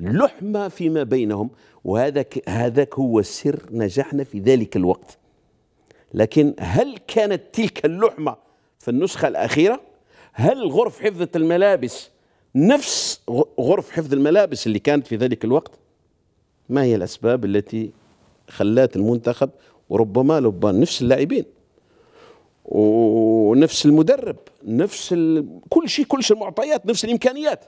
اللحمة فيما بينهم، وهذاك هو سر نجاحنا في ذلك الوقت. لكن هل كانت تلك اللحمة في النسخة الأخيرة؟ هل غرف حفظة الملابس نفس غرف حفظ الملابس اللي كانت في ذلك الوقت؟ ما هي الأسباب التي خلات المنتخب، وربما لو بان نفس اللاعبين ونفس المدرب نفس كل شيء المعطيات نفس الإمكانيات،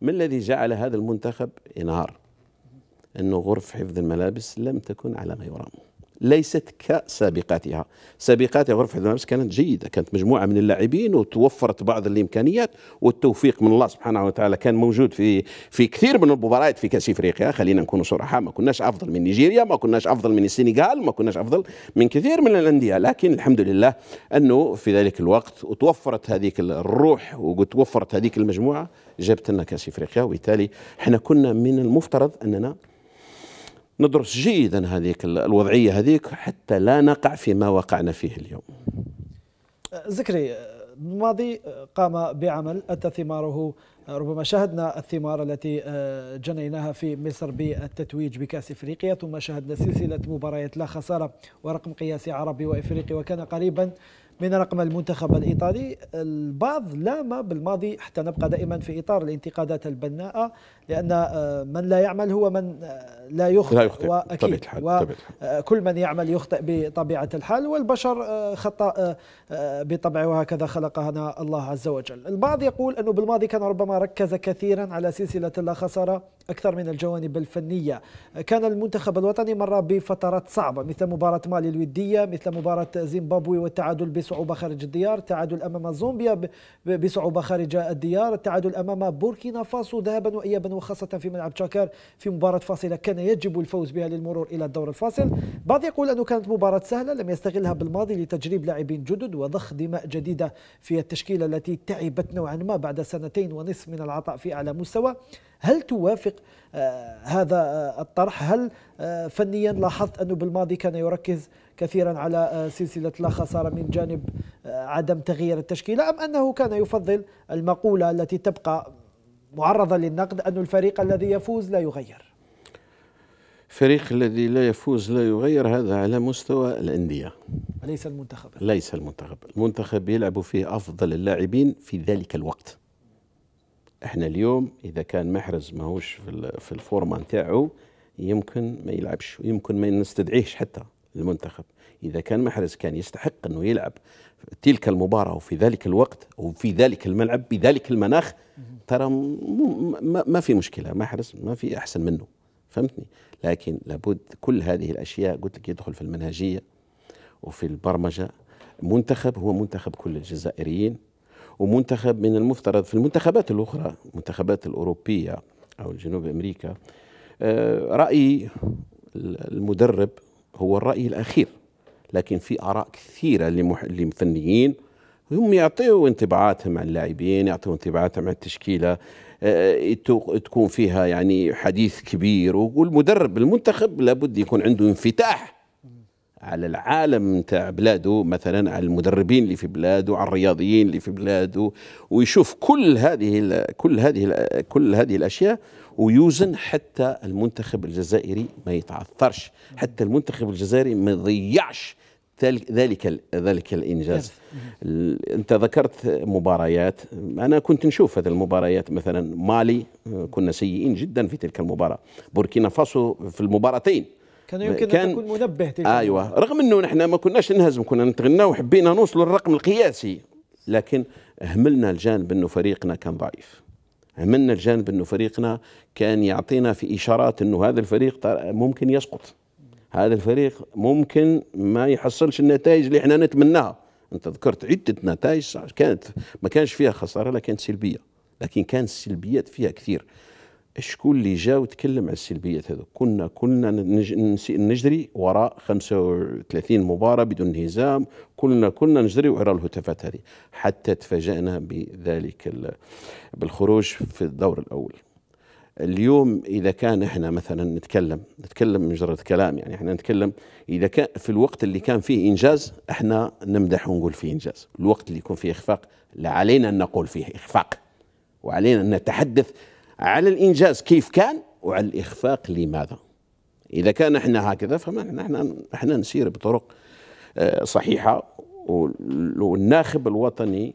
ما الذي جعل هذا المنتخب ينهار؟ أنه غرف حفظ الملابس لم تكن على ما يرام، ليست كسابقاتها. سابقاتها غرفة الملابس كانت جيدة، كانت مجموعة من اللاعبين وتوفرت بعض الإمكانيات، والتوفيق من الله سبحانه وتعالى كان موجود في كثير من المباريات في كأس إفريقيا. خلينا نكون صراحة، ما كناش أفضل من نيجيريا، ما كناش أفضل من السنغال، ما كناش أفضل من كثير من الأندية، لكن الحمد لله أنه في ذلك الوقت وتوفرت هذيك الروح وتوفرت هذيك المجموعة، جابت لنا كأس إفريقيا. وبالتالي احنا كنا من المفترض أننا ندرس جيدا هذيك الوضعية هذيك حتى لا نقع فيما وقعنا فيه اليوم. زكري، الماضي قام بعمل أتى ثماره، ربما شاهدنا الثمار التي جنيناها في مصر بالتتويج بكأس إفريقيا، ثم شاهدنا سلسلة مباريات لا خسارة ورقم قياسي عربي وإفريقي، وكان قريبا من رقم المنتخب الإيطالي. البعض لام بالماضي، حتى نبقى دائما في إطار الانتقادات البناءة، لأن من لا يعمل هو من لا يخطئ، وأكيد وكل من يعمل يخطئ بطبيعة الحال، والبشر خطأ بطبعه، وهكذا خلقنا الله عز وجل. البعض يقول أنه بالماضي كان ربما ركز كثيرا على سلسلة لا خسارة أكثر من الجوانب الفنية. كان المنتخب الوطني مر بفترات صعبة، مثل مباراة مالي الودية، مثل مباراة زيمبابوي والتعادل بصعوبة خارج الديار، التعادل أمام زومبيا بصعوبة خارج الديار، التعادل أمام بوركينا فاسو ذهبا وإيابا، وخاصة في ملعب تشاكار في مباراة فاصلة كان يجب الفوز بها للمرور إلى الدور الفاصل. بعض يقول أنه كانت مباراة سهلة لم يستغلها بالماضي لتجريب لاعبين جدد وضخ دماء جديدة في التشكيلة التي تعبت نوعا ما بعد 2.5 سنين من العطاء في أعلى مستوى. هل توافق هذا الطرح؟ هل فنيا لاحظت أنه بالماضي كان يركز كثيرا على سلسلة لا خسارة من جانب عدم تغيير التشكيلة، أم أنه كان يفضل المقولة التي تبقى معرضة للنقد أن الفريق الذي يفوز لا يغير؟ الفريق الذي لا يفوز لا يغير، هذا على مستوى الأندية، ليس المنتخب. ليس المنتخب، المنتخب يلعب فيه أفضل اللاعبين في ذلك الوقت. احنا اليوم إذا كان محرز ماهوش في الفورمة نتاعو يمكن ما يلعبش، يمكن ما نستدعيهش حتى المنتخب. إذا كان محرز كان يستحق أنه يلعب تلك المباراة وفي ذلك الوقت وفي ذلك الملعب بذلك المناخ، ترى ما في مشكلة، محرز ما في أحسن منه، فهمتني؟ لكن لابد كل هذه الأشياء قلت لك يدخل في المنهجية وفي البرمجة. منتخب هو منتخب كل الجزائريين، ومنتخب من المفترض في المنتخبات الأخرى، المنتخبات الأوروبية أو جنوب أمريكا، رأي المدرب هو الرأي الأخير، لكن في آراء كثيرة لمفنيين هم يعطيوا انطباعاتهم عن اللاعبين، يعطيوا انطباعاتهم عن التشكيلة، تكون فيها يعني حديث كبير. والمدرب المنتخب لابد يكون عنده انفتاح على العالم نتاع بلاده، مثلا على المدربين اللي في بلاده، على الرياضيين اللي في بلاده، ويشوف كل هذه الأشياء ويوزن حتى المنتخب الجزائري ما يتعثرش، حتى المنتخب الجزائري ما يضيعش ذلك الإنجاز. أنت ذكرت مباريات، أنا كنت نشوف هذه المباريات، مثلا مالي كنا سيئين جدا في تلك المباراة، بوركينا فاسو في المباراتين كان يمكن أن تكون منبه تلك، أيوة، رغم أنه نحن ما كناش نهزم، كنا نتغنى وحبينا نوصل للرقم القياسي، لكن أهملنا الجانب أنه فريقنا كان ضعيف، أهملنا الجانب أنه فريقنا كان يعطينا في إشارات أنه هذا الفريق ممكن يسقط، هذا الفريق ممكن ما يحصلش النتائج اللي احنا نتمناها. انت ذكرت عدة نتائج كانت ما كانش فيها خسارة، لا كانت سلبية، لكن كانت السلبيات فيها كثير. شكون اللي جا وتكلم على السلبيات هذو؟ كنا نجري وراء 35 مباراة بدون انهزام، كنا نجري وراء الهتافات هذه، حتى تفاجأنا بذلك بالخروج في الدور الأول. اليوم إذا كان احنا مثلا نتكلم مجرد كلام، يعني احنا نتكلم إذا كان في الوقت اللي كان فيه إنجاز احنا نمدح ونقول فيه إنجاز، الوقت اللي يكون فيه إخفاق لا، علينا أن نقول فيه إخفاق، وعلينا أن نتحدث على الإنجاز كيف كان وعلى الإخفاق لماذا. إذا كان احنا هكذا فما احنا نسير بطرق صحيحة، والناخب الوطني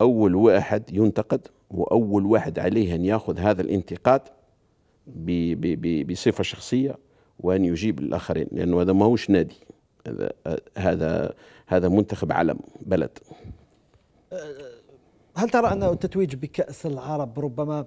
أول واحد ينتقد، وأول واحد عليه أن يأخذ هذا الانتقاد بصفة شخصية وأن يجيب الآخرين، لأنه هذا ما هوش نادي، هذا منتخب علم بلد. هل ترى أن التتويج بكأس العرب ربما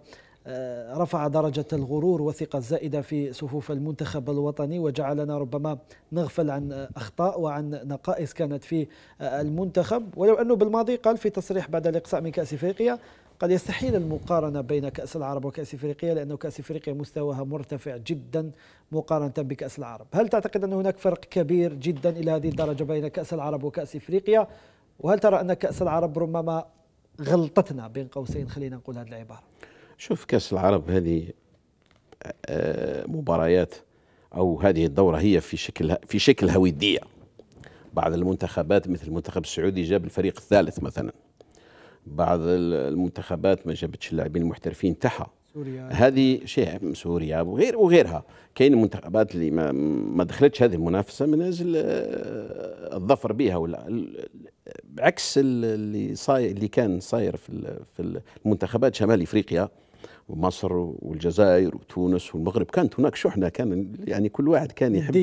رفع درجة الغرور والثقة الزائدة في صفوف المنتخب الوطني، وجعلنا ربما نغفل عن أخطاء وعن نقائص كانت في المنتخب؟ ولو أنه بالماضي قال في تصريح بعد الإقصاء من كأس إفريقيا، قد يستحيل المقارنة بين كأس العرب وكأس إفريقيا، لأنه كأس إفريقيا مستواها مرتفع جدا مقارنة بكأس العرب. هل تعتقد أن هناك فرق كبير جدا إلى هذه الدرجة بين كأس العرب وكأس إفريقيا؟ وهل ترى أن كأس العرب ربما غلطتنا بين قوسين، خلينا نقول هذه العبارة؟ شوف، كأس العرب هذه مباريات أو هذه الدورة هي في شكل هويدية. بعض المنتخبات مثل المنتخب السعودي جاب الفريق الثالث مثلا، بعض المنتخبات ما جابتش اللاعبين المحترفين تاعها، هذه شيء سوريا وغيرها. كاين المنتخبات اللي ما دخلتش هذه المنافسه من اجل الظفر بها، ولا عكس اللي كان صاير في المنتخبات شمال افريقيا، ومصر والجزائر وتونس والمغرب، كانت هناك شحنه، كان يعني كل واحد كان يحب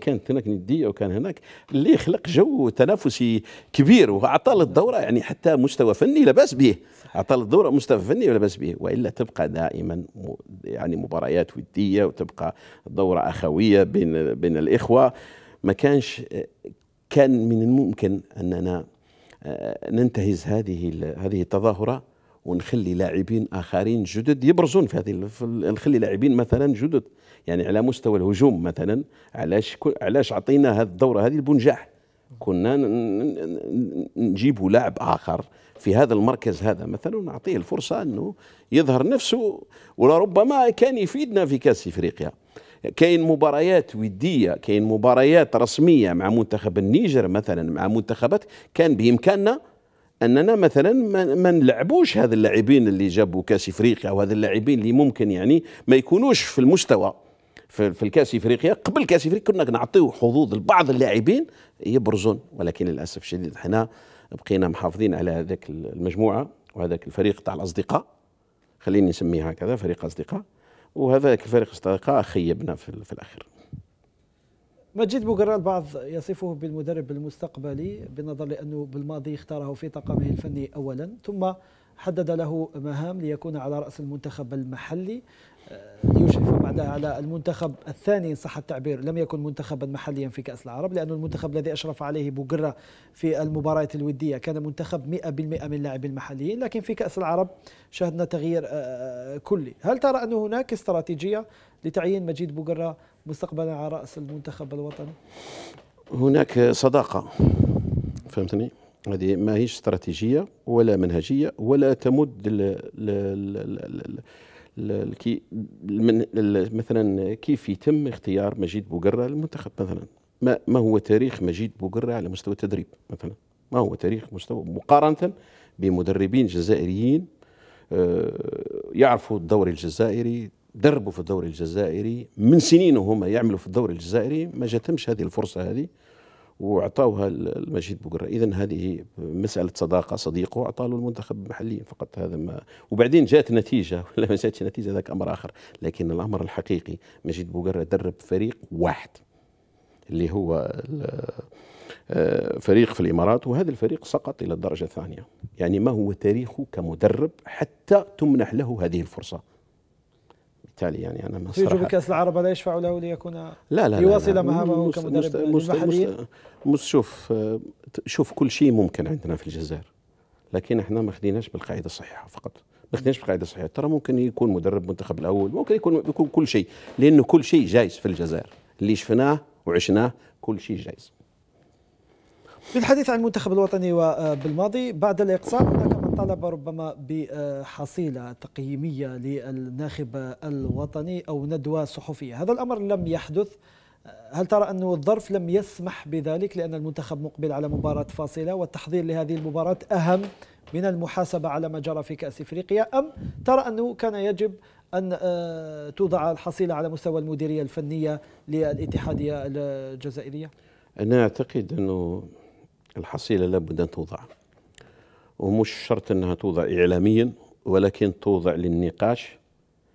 كانت هناك نديه، وكان هناك اللي خلق جو تنافسي كبير واعطى للدوره يعني حتى مستوى فني لاباس به، اعطى للدوره مستوى فني لاباس به، والا تبقى دائما يعني مباريات وديه، وتبقى دوره اخويه بين الاخوه. ما كان من الممكن اننا ننتهز هذه التظاهره ونخلي لاعبين اخرين جدد يبرزون في هذه، نخلي لاعبين مثلا جدد يعني على مستوى الهجوم مثلا. علاش عطينا هذه الدوره هذه البنجاح؟ كنا نجيبوا لاعب اخر في هذا المركز هذا مثلا ونعطيه الفرصه انه يظهر نفسه، ولربما كان يفيدنا في كاس افريقيا. كاين مباريات وديه، كاين مباريات رسميه مع منتخب النيجر مثلا، مع منتخبات كان بامكاننا أننا مثلا ما نلعبوش هذا اللاعبين اللي جابوا كاس إفريقيا، وهذا اللاعبين اللي ممكن يعني ما يكونوش في المستوى في الكاس افريقيا، قبل كاس افريقيا كنا نعطيو حظوظ لبعض اللاعبين يبرزون، ولكن للاسف الشديد حنا بقينا محافظين على هذاك المجموعه وهذاك الفريق تاع الاصدقاء، خليني نسميه هكذا، فريق اصدقاء، وهذاك الفريق اصدقاء خيبنا في الاخير. مجيد بوغرة البعض يصفه بالمدرب المستقبلي بالنظر لانه بالماضي اختاره في طاقمه الفني اولا، ثم حدد له مهام ليكون على راس المنتخب المحلي، ليشرف بعدها على المنتخب الثاني إن صح التعبير، لم يكن منتخبا محليا في كأس العرب، لأن المنتخب الذي أشرف عليه بوغرة في المباريات الودية كان منتخب 100% من اللاعبين المحليين، لكن في كأس العرب شهدنا تغيير كلي. هل ترى أن هناك استراتيجية لتعيين مجيد بوغرة مستقبلا على رأس المنتخب الوطني؟ هناك صداقة، فهمتني؟ هذه ما هيش استراتيجية ولا منهجية ولا تمد مثلا كيف يتم اختيار مجيد بوغرة للمنتخب مثلا، ما هو تاريخ مجيد بوغرة على مستوى التدريب مثلا، ما هو تاريخ مستوى مقارنة بمدربين جزائريين يعرفوا الدوري الجزائري، دربوا في الدوري الجزائري من سنين وهم يعملوا في الدوري الجزائري، ما جاتهمش هذه الفرصة هذه وعطاوها المجيد بوغرة. إذا هذه مسألة صداقة، صديقه وعطاه المنتخب محليا فقط، هذا ما. وبعدين جات نتيجة ولا ما جاتش نتيجة ذاك أمر آخر، لكن الأمر الحقيقي مجيد بوغرة درب فريق واحد اللي هو فريق في الإمارات، وهذا الفريق سقط إلى الدرجة الثانية. يعني ما هو تاريخه كمدرب حتى تمنح له هذه الفرصة؟ بالتالي يعني أنا ما صراحة في كأس العرب لا يشفع له ليكون يواصل مهامه كمدرب المحليين. شوف كل شيء ممكن عندنا في الجزائر، لكن احنا ما خديناش بالقاعدة الصحيحة فقط، ما خديناش بالقاعدة الصحيحة. ترى ممكن يكون مدرب منتخب الأول، ممكن يكون كل شيء، لأنه كل شيء جايز في الجزائر، اللي شفناه وعشناه كل شيء جايز. بالحديث عن المنتخب الوطني وبالماضي بعد الإقصاء، طلب ربما بحصيلة تقييمية للناخب الوطني أو ندوة صحفية، هذا الأمر لم يحدث. هل ترى أن الظرف لم يسمح بذلك لأن المنتخب مقبل على مباراة فاصلة والتحضير لهذه المباراة أهم من المحاسبة على ما جرى في كأس إفريقيا، أم ترى أنه كان يجب أن توضع الحصيلة على مستوى المديرية الفنية للاتحادية الجزائرية؟ أنا أعتقد أنه الحصيلة لابد أن توضع، ومش شرط أنها توضع إعلاميا، ولكن توضع للنقاش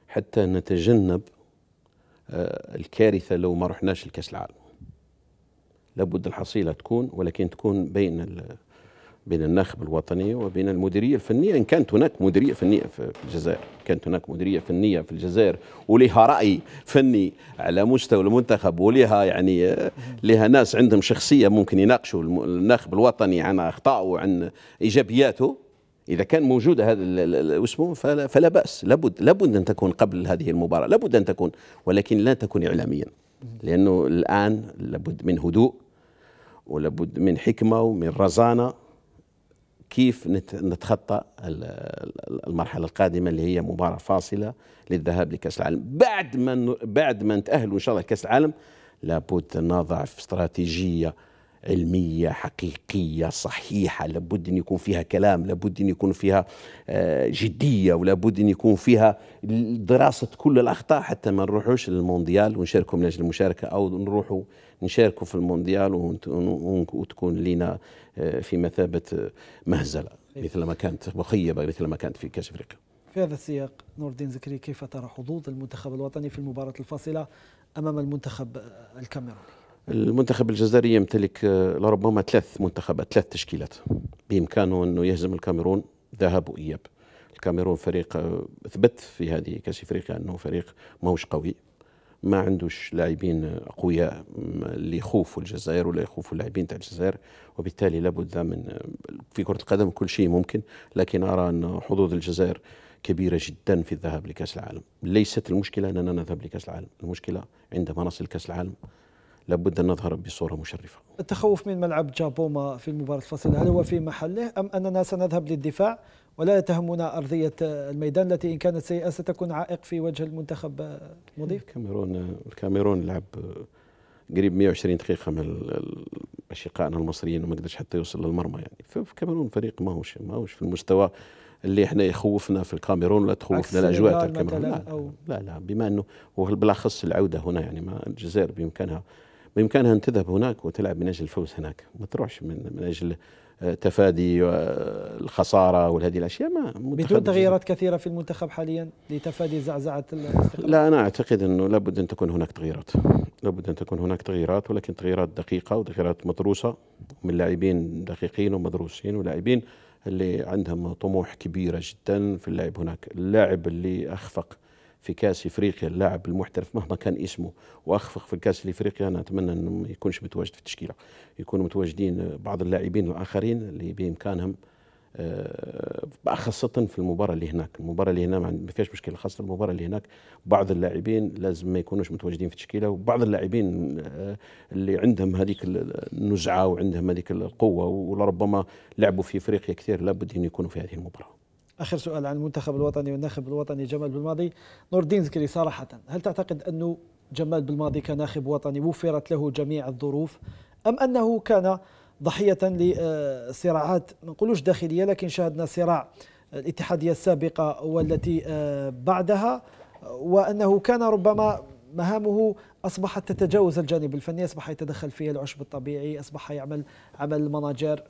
حتى نتجنب الكارثة لو ما رحناش لكأس العالم. لابد الحصيلة تكون، ولكن تكون بين الناخب الوطني وبين المديرية الفنية، إن كانت هناك مديرية فنية في الجزائر. كانت هناك مديرية فنية في الجزائر ولها رأي فني على مستوى المنتخب، ولها يعني لها ناس عندهم شخصية ممكن يناقشوا الناخب الوطني عن أخطائه عن إيجابياته، إذا كان موجود هذا اسمه فلا بأس. لابد أن تكون قبل هذه المباراة، لابد أن تكون، ولكن لا تكون إعلاميا، لأنه الآن لابد من هدوء ولابد من حكمة ومن رزانة كيف نتخطى المرحلة القادمة اللي هي مباراة فاصلة للذهاب لكأس العالم. بعد ما نتأهلوا إن شاء الله لكأس العالم، لابد أن نضع استراتيجية علمية حقيقية صحيحة، لابد أن يكون فيها كلام، لابد أن يكون فيها جدية، ولابد أن يكون فيها دراسة كل الأخطاء، حتى ما نروحوش للمونديال ونشاركوا من أجل المشاركة، أو نروحوا نشاركوا في المونديال وتكون لنا في مثابة مهزلة مثل ما كانت مخيبة مثل ما كانت في كأس أفريقيا. في هذا السياق نور الدين زكري، كيف ترى حظوظ المنتخب الوطني في المباراة الفاصلة أمام المنتخب الكاميروني؟ المنتخب الجزائري يمتلك لربما ثلاث تشكيلات، بإمكانه أنه يهزم الكاميرون ذهاب وإياب. الكاميرون فريق أثبت في هذه كأس أفريقيا أنه فريق ماهوش قوي، ما عندوش لاعبين أقوياء اللي يخوفوا الجزائر ولا يخوفوا اللاعبين تاع الجزائر، وبالتالي لابد من في كرة القدم كل شيء ممكن، لكن أرى أن حظوظ الجزائر كبيرة جدا في الذهاب لكأس العالم. ليست المشكلة أننا نذهب لكأس العالم، المشكلة عندما نصل كأس العالم لابد أن نظهر بصورة مشرفة. التخوف من ملعب جابوما في المباراة الفاصلة، هل هو في محله أم أننا سنذهب للدفاع ولا يتهمنا أرضية الميدان التي إن كانت سيئة ستكون عائق في وجه المنتخب المضيف؟ الكاميرون لعب قريب 120 دقيقة من أشقائنا المصريين وما قدرش حتى يوصل للمرمى. يعني فالكاميرون فريق ماهوش في المستوى اللي احنا يخوفنا في الكاميرون ولا تخوفنا الاجواء تاع الكاميرون. لا بما انه وبالاخص العوده هنا، يعني ما الجزائر بامكانها ان تذهب هناك وتلعب من اجل الفوز هناك، ما تروحش من اجل تفادي الخساره وهذه الاشياء. ما بدون تغييرات كثيره في المنتخب حاليا لتفادي زعزعه الاستقلال؟ لا، انا اعتقد انه لابد ان تكون هناك تغييرات، لابد ان تكون هناك تغييرات، ولكن تغييرات دقيقه وتغييرات مدروسه من لاعبين دقيقين ومدروسين ولاعبين اللي عندهم طموح كبيره جدا في اللعب هناك. اللاعب اللي اخفق في كاس افريقيا، اللاعب المحترف مهما كان اسمه واخفق في الكاس الافريقي، انا اتمنى انه ما يكونش متواجد في التشكيله، يكونوا متواجدين بعض اللاعبين الاخرين اللي بامكانهم، خاصه في المباراه اللي هناك. المباراه اللي هنا ما فيهاش مشكله، خاصه المباراه اللي هناك بعض اللاعبين لازم ما يكونوش متواجدين في التشكيله، وبعض اللاعبين اللي عندهم هذيك النزعه وعندهم هذيك القوه ولربما لعبوا في افريقيا كثير، لابد ان يكونوا في هذه المباراه. آخر سؤال عن المنتخب الوطني والناخب الوطني جمال بالماضي. نور الدين زكري، صراحة هل تعتقد أنه جمال بالماضي كناخب وطني وفرت له جميع الظروف، أم أنه كان ضحية لصراعات ما نقولوش داخلية، لكن شاهدنا صراع الاتحادية السابقة والتي بعدها، وأنه كان ربما مهامه أصبحت تتجاوز الجانب الفني، أصبح يتدخل فيها العشب الطبيعي، أصبح يعمل عمل المناجير؟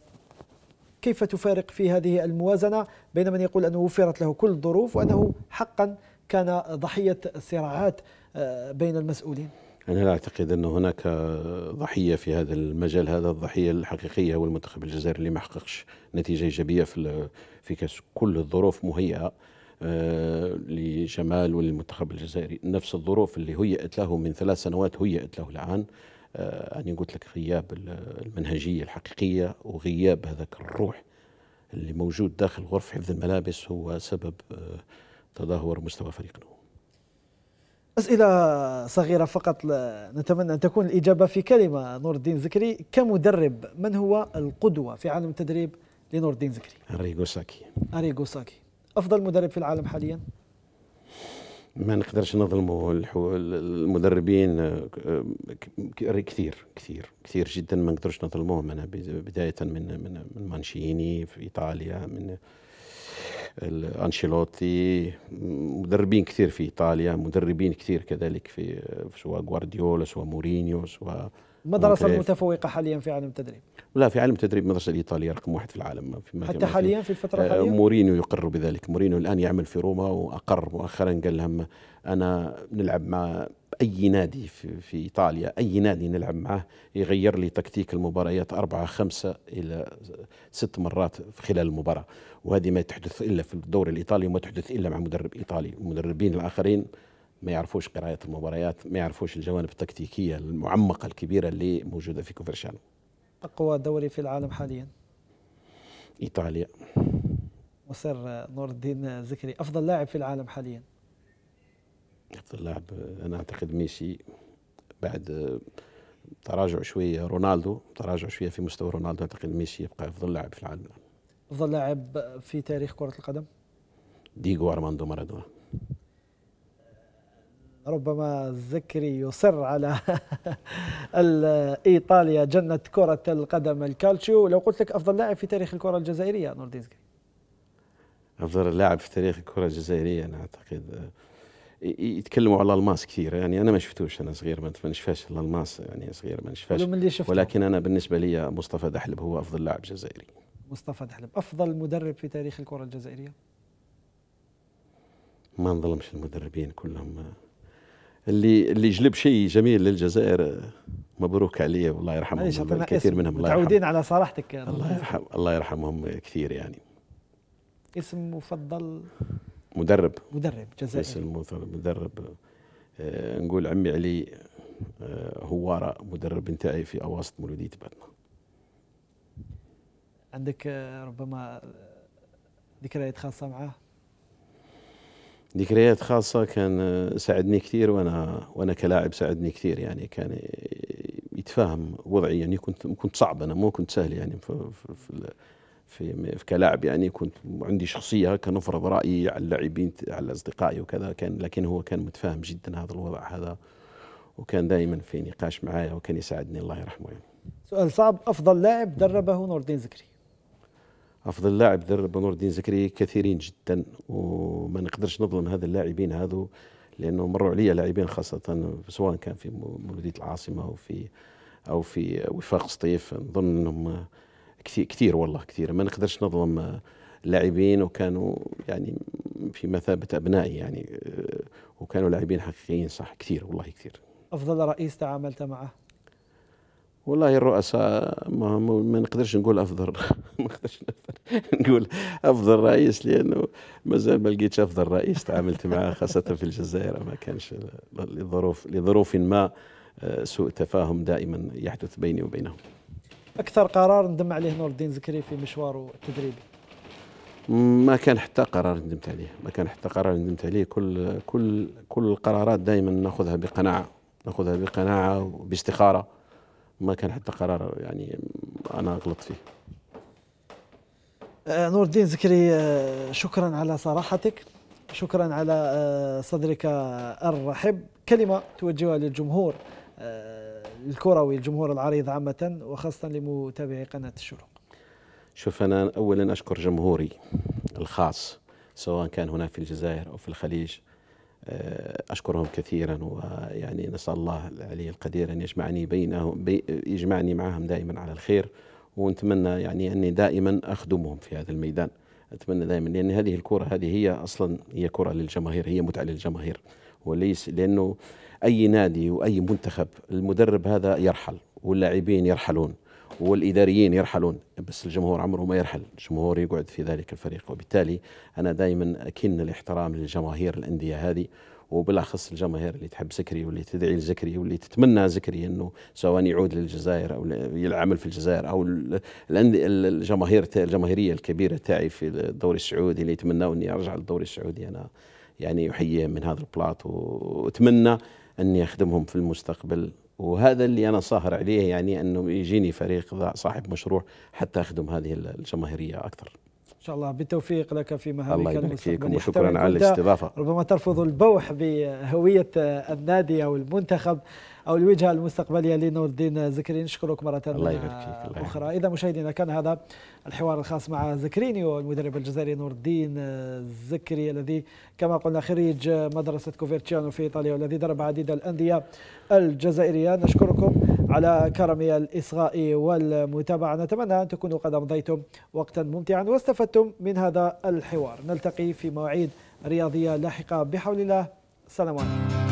كيف تفارق في هذه الموازنة بين من يقول أنه وفرت له كل الظروف وأنه حقا كان ضحية الصراعات بين المسؤولين؟ أنا لا أعتقد أن هناك ضحية في هذا المجال. هذا الضحية الحقيقية هو المنتخب الجزائري اللي ما حققش نتيجة إيجابية في كأس. كل الظروف مهيئة لجمال وللمنتخب الجزائري، نفس الظروف اللي هيئت له من 3 سنوات هيئت له الآن. أنا قلت لك غياب المنهجية الحقيقية وغياب هذاك الروح اللي موجود داخل غرفة حفظ الملابس هو سبب تدهور مستوى فريقنا. أسئلة صغيرة فقط، نتمنى أن تكون الإجابة في كلمة. نور الدين زكري، كمدرب من هو القدوة في عالم التدريب لنور الدين زكري؟ أريغو ساكي. أفضل مدرب في العالم حاليا؟ ما نقدرش نظلموا المدربين كثير جدا، ما نقدرش نظلموهم. انا بدايه من مانشيني في ايطاليا، من أنشيلوتي، مدربين كثير في ايطاليا، مدربين كثير كذلك في سواء غوارديولا سواء مورينيو سواء. المدرسه المتفوقه حاليا في عالم التدريب؟ لا، في عالم التدريب المدرسه الايطاليه رقم 1 في العالم حتى حاليا في الفتره الحاليه. مورينيو يقر بذلك، مورينيو الان يعمل في روما واقر مؤخرا، قال لهم انا نلعب مع اي نادي في ايطاليا، اي نادي نلعب معه يغير لي تكتيك المباريات 4 إلى 6 مرات في خلال المباراه، وهذه ما تحدث الا في الدوري الايطالي وما تحدث الا مع مدرب ايطالي. المدربين الاخرين ما يعرفوش قراءة المباريات، ما يعرفوش الجوانب التكتيكية المعمقة الكبيرة اللي موجودة في كوفرتشانو. أقوى دوري في العالم حاليا؟ إيطاليا. مصر نور الدين زكري، أفضل لاعب في العالم حاليا؟ أفضل لاعب أنا أعتقد ميسي، بعد تراجع شوية رونالدو، تراجع شوية في مستوى رونالدو، أعتقد ميسي يبقى أفضل لاعب في العالم. أفضل لاعب في تاريخ كرة القدم؟ دييغو أرماندو مارادونا. ربما زكري يصر على إيطاليا جنة كرة القدم الكالتشيو. لو قلت لك أفضل لاعب في تاريخ الكرة الجزائرية نور الدين زكري؟ أفضل لاعب في تاريخ الكرة الجزائرية أنا أعتقد يتكلموا على الماس كثير، يعني أنا ما شفتوش، أنا صغير ما نشفاش الماس، يعني صغير ما نشفاش، ولكن أنا بالنسبة لي مصطفى دحلب هو أفضل لاعب جزائري. مصطفى دحلب. أفضل مدرب في تاريخ الكرة الجزائرية؟ ما نظلمش المدربين كلهم، اللي جلب شيء جميل للجزائر مبروك عليه والله يرحمهم. كثير منهم الله يرحمهم، متعودين على صراحتك. الله يرحمهم كثير. يعني اسم مفضل مدرب جزائري؟ اسم مدرب نقول عمي علي هوارة، مدرب نتاعي في أواسط مولودية باتنا. عندك ربما ذكريات خاصة معه؟ ذكريات خاصة، كان ساعدني كثير وأنا كلاعب ساعدني كثير، يعني كان يتفاهم وضعي، يعني كنت صعب، أنا مو كنت سهل، يعني في كلاعب، يعني كنت عندي شخصية كان أفرض رأيي على اللاعبين على أصدقائي وكذا، كان لكن هو كان متفاهم جدا هذا الوضع هذا، وكان دائما في نقاش معايا وكان يساعدني الله يرحمه. يعني سؤال صعب، أفضل لاعب دربه نور الدين زكري؟ افضل لاعب درب نور الدين زكري كثيرين جدا، وما نقدرش نظلم هذا اللاعبين هذو، لانه مروا عليا لاعبين خاصه سواء كان في مولوديه العاصمه او في وفاق سطيف، نظن انهم كثير والله كثير، ما نقدرش نظلم لاعبين، وكانوا يعني في مثابه ابنائي يعني، وكانوا لاعبين حقيقيين صح، كثير والله كثير. افضل رئيس تعاملت معه؟ والله الرؤساء ما نقدرش نقول افضل ما نقدرش نقول افضل رئيس، لانه مازال ما لقيتش افضل رئيس تعاملت معه خاصه في الجزائر، ما كانش لظروف ما سوء تفاهم دائما يحدث بيني وبينهم. اكثر قرار ندم عليه نور الدين زكري في مشواره التدريبي؟ ما كان حتى قرار ندمت عليه، ما كان حتى قرار ندمت عليه، كل القرارات دائما ناخذها بقناعه وباستخاره، ما كان حتى قرار يعني انا غلطت فيه. نور الدين زكري، شكرا على صراحتك، شكرا على صدرك الرحب، كلمه توجهها للجمهور الكروي، الجمهور العريض عامه وخاصه لمتابعي قناه الشروق. شوف، انا اولا اشكر جمهوري الخاص سواء كان هنا في الجزائر او في الخليج، أشكرهم كثيرا، ويعني نسأل الله العلي القدير أن يجمعني بينهم، يجمعني معهم دائما على الخير، ونتمنى يعني أني دائما أخدمهم في هذا الميدان، أتمنى دائما، لأن هذه الكرة هذه هي أصلا هي كرة للجماهير، هي متعة للجماهير، وليس لأنه أي نادي وأي منتخب المدرب هذا يرحل واللاعبين يرحلون والإداريين يرحلون، بس الجمهور عمره ما يرحل، الجمهور يقعد في ذلك الفريق، وبالتالي أنا دائما أكن الاحترام للجماهير الأندية هذه، وبالأخص الجماهير اللي تحب زكري واللي تدعي لزكري واللي تتمنى زكري أنه سواء يعود للجزائر أو يعمل في الجزائر، أو الجماهيرية الكبيرة تاعي في الدوري السعودي اللي يتمنوا أني أرجع للدوري السعودي، أنا يعني أحييهم من هذا البلاط، وأتمنى أني أخدمهم في المستقبل، وهذا اللي أنا صاهر عليه، يعني أنه يجيني فريق صاحب مشروع حتى أخدم هذه الجماهيرية أكثر. إن شاء الله بالتوفيق لك في مهامك المستقبلية. الله يبارك فيكم، وشكرا على الاستضافة. ربما ترفض البوح بهوية النادي أو المنتخب أو الوجهة المستقبلية لنور الدين زكري، نشكرك مرة أخرى. إذا مشاهدينا، كان هذا الحوار الخاص مع زكرينيو المدرب الجزائري نور الدين زكري، الذي كما قلنا خريج مدرسة كوفرتشانو في إيطاليا، والذي درب عديد الأندية الجزائرية. نشكركم على كرم الإصغاء والمتابعة، نتمنى أن تكونوا قد أمضيتم وقتا ممتعا واستفدتم من هذا الحوار. نلتقي في مواعيد رياضية لاحقة بحول الله. السلام عليكم.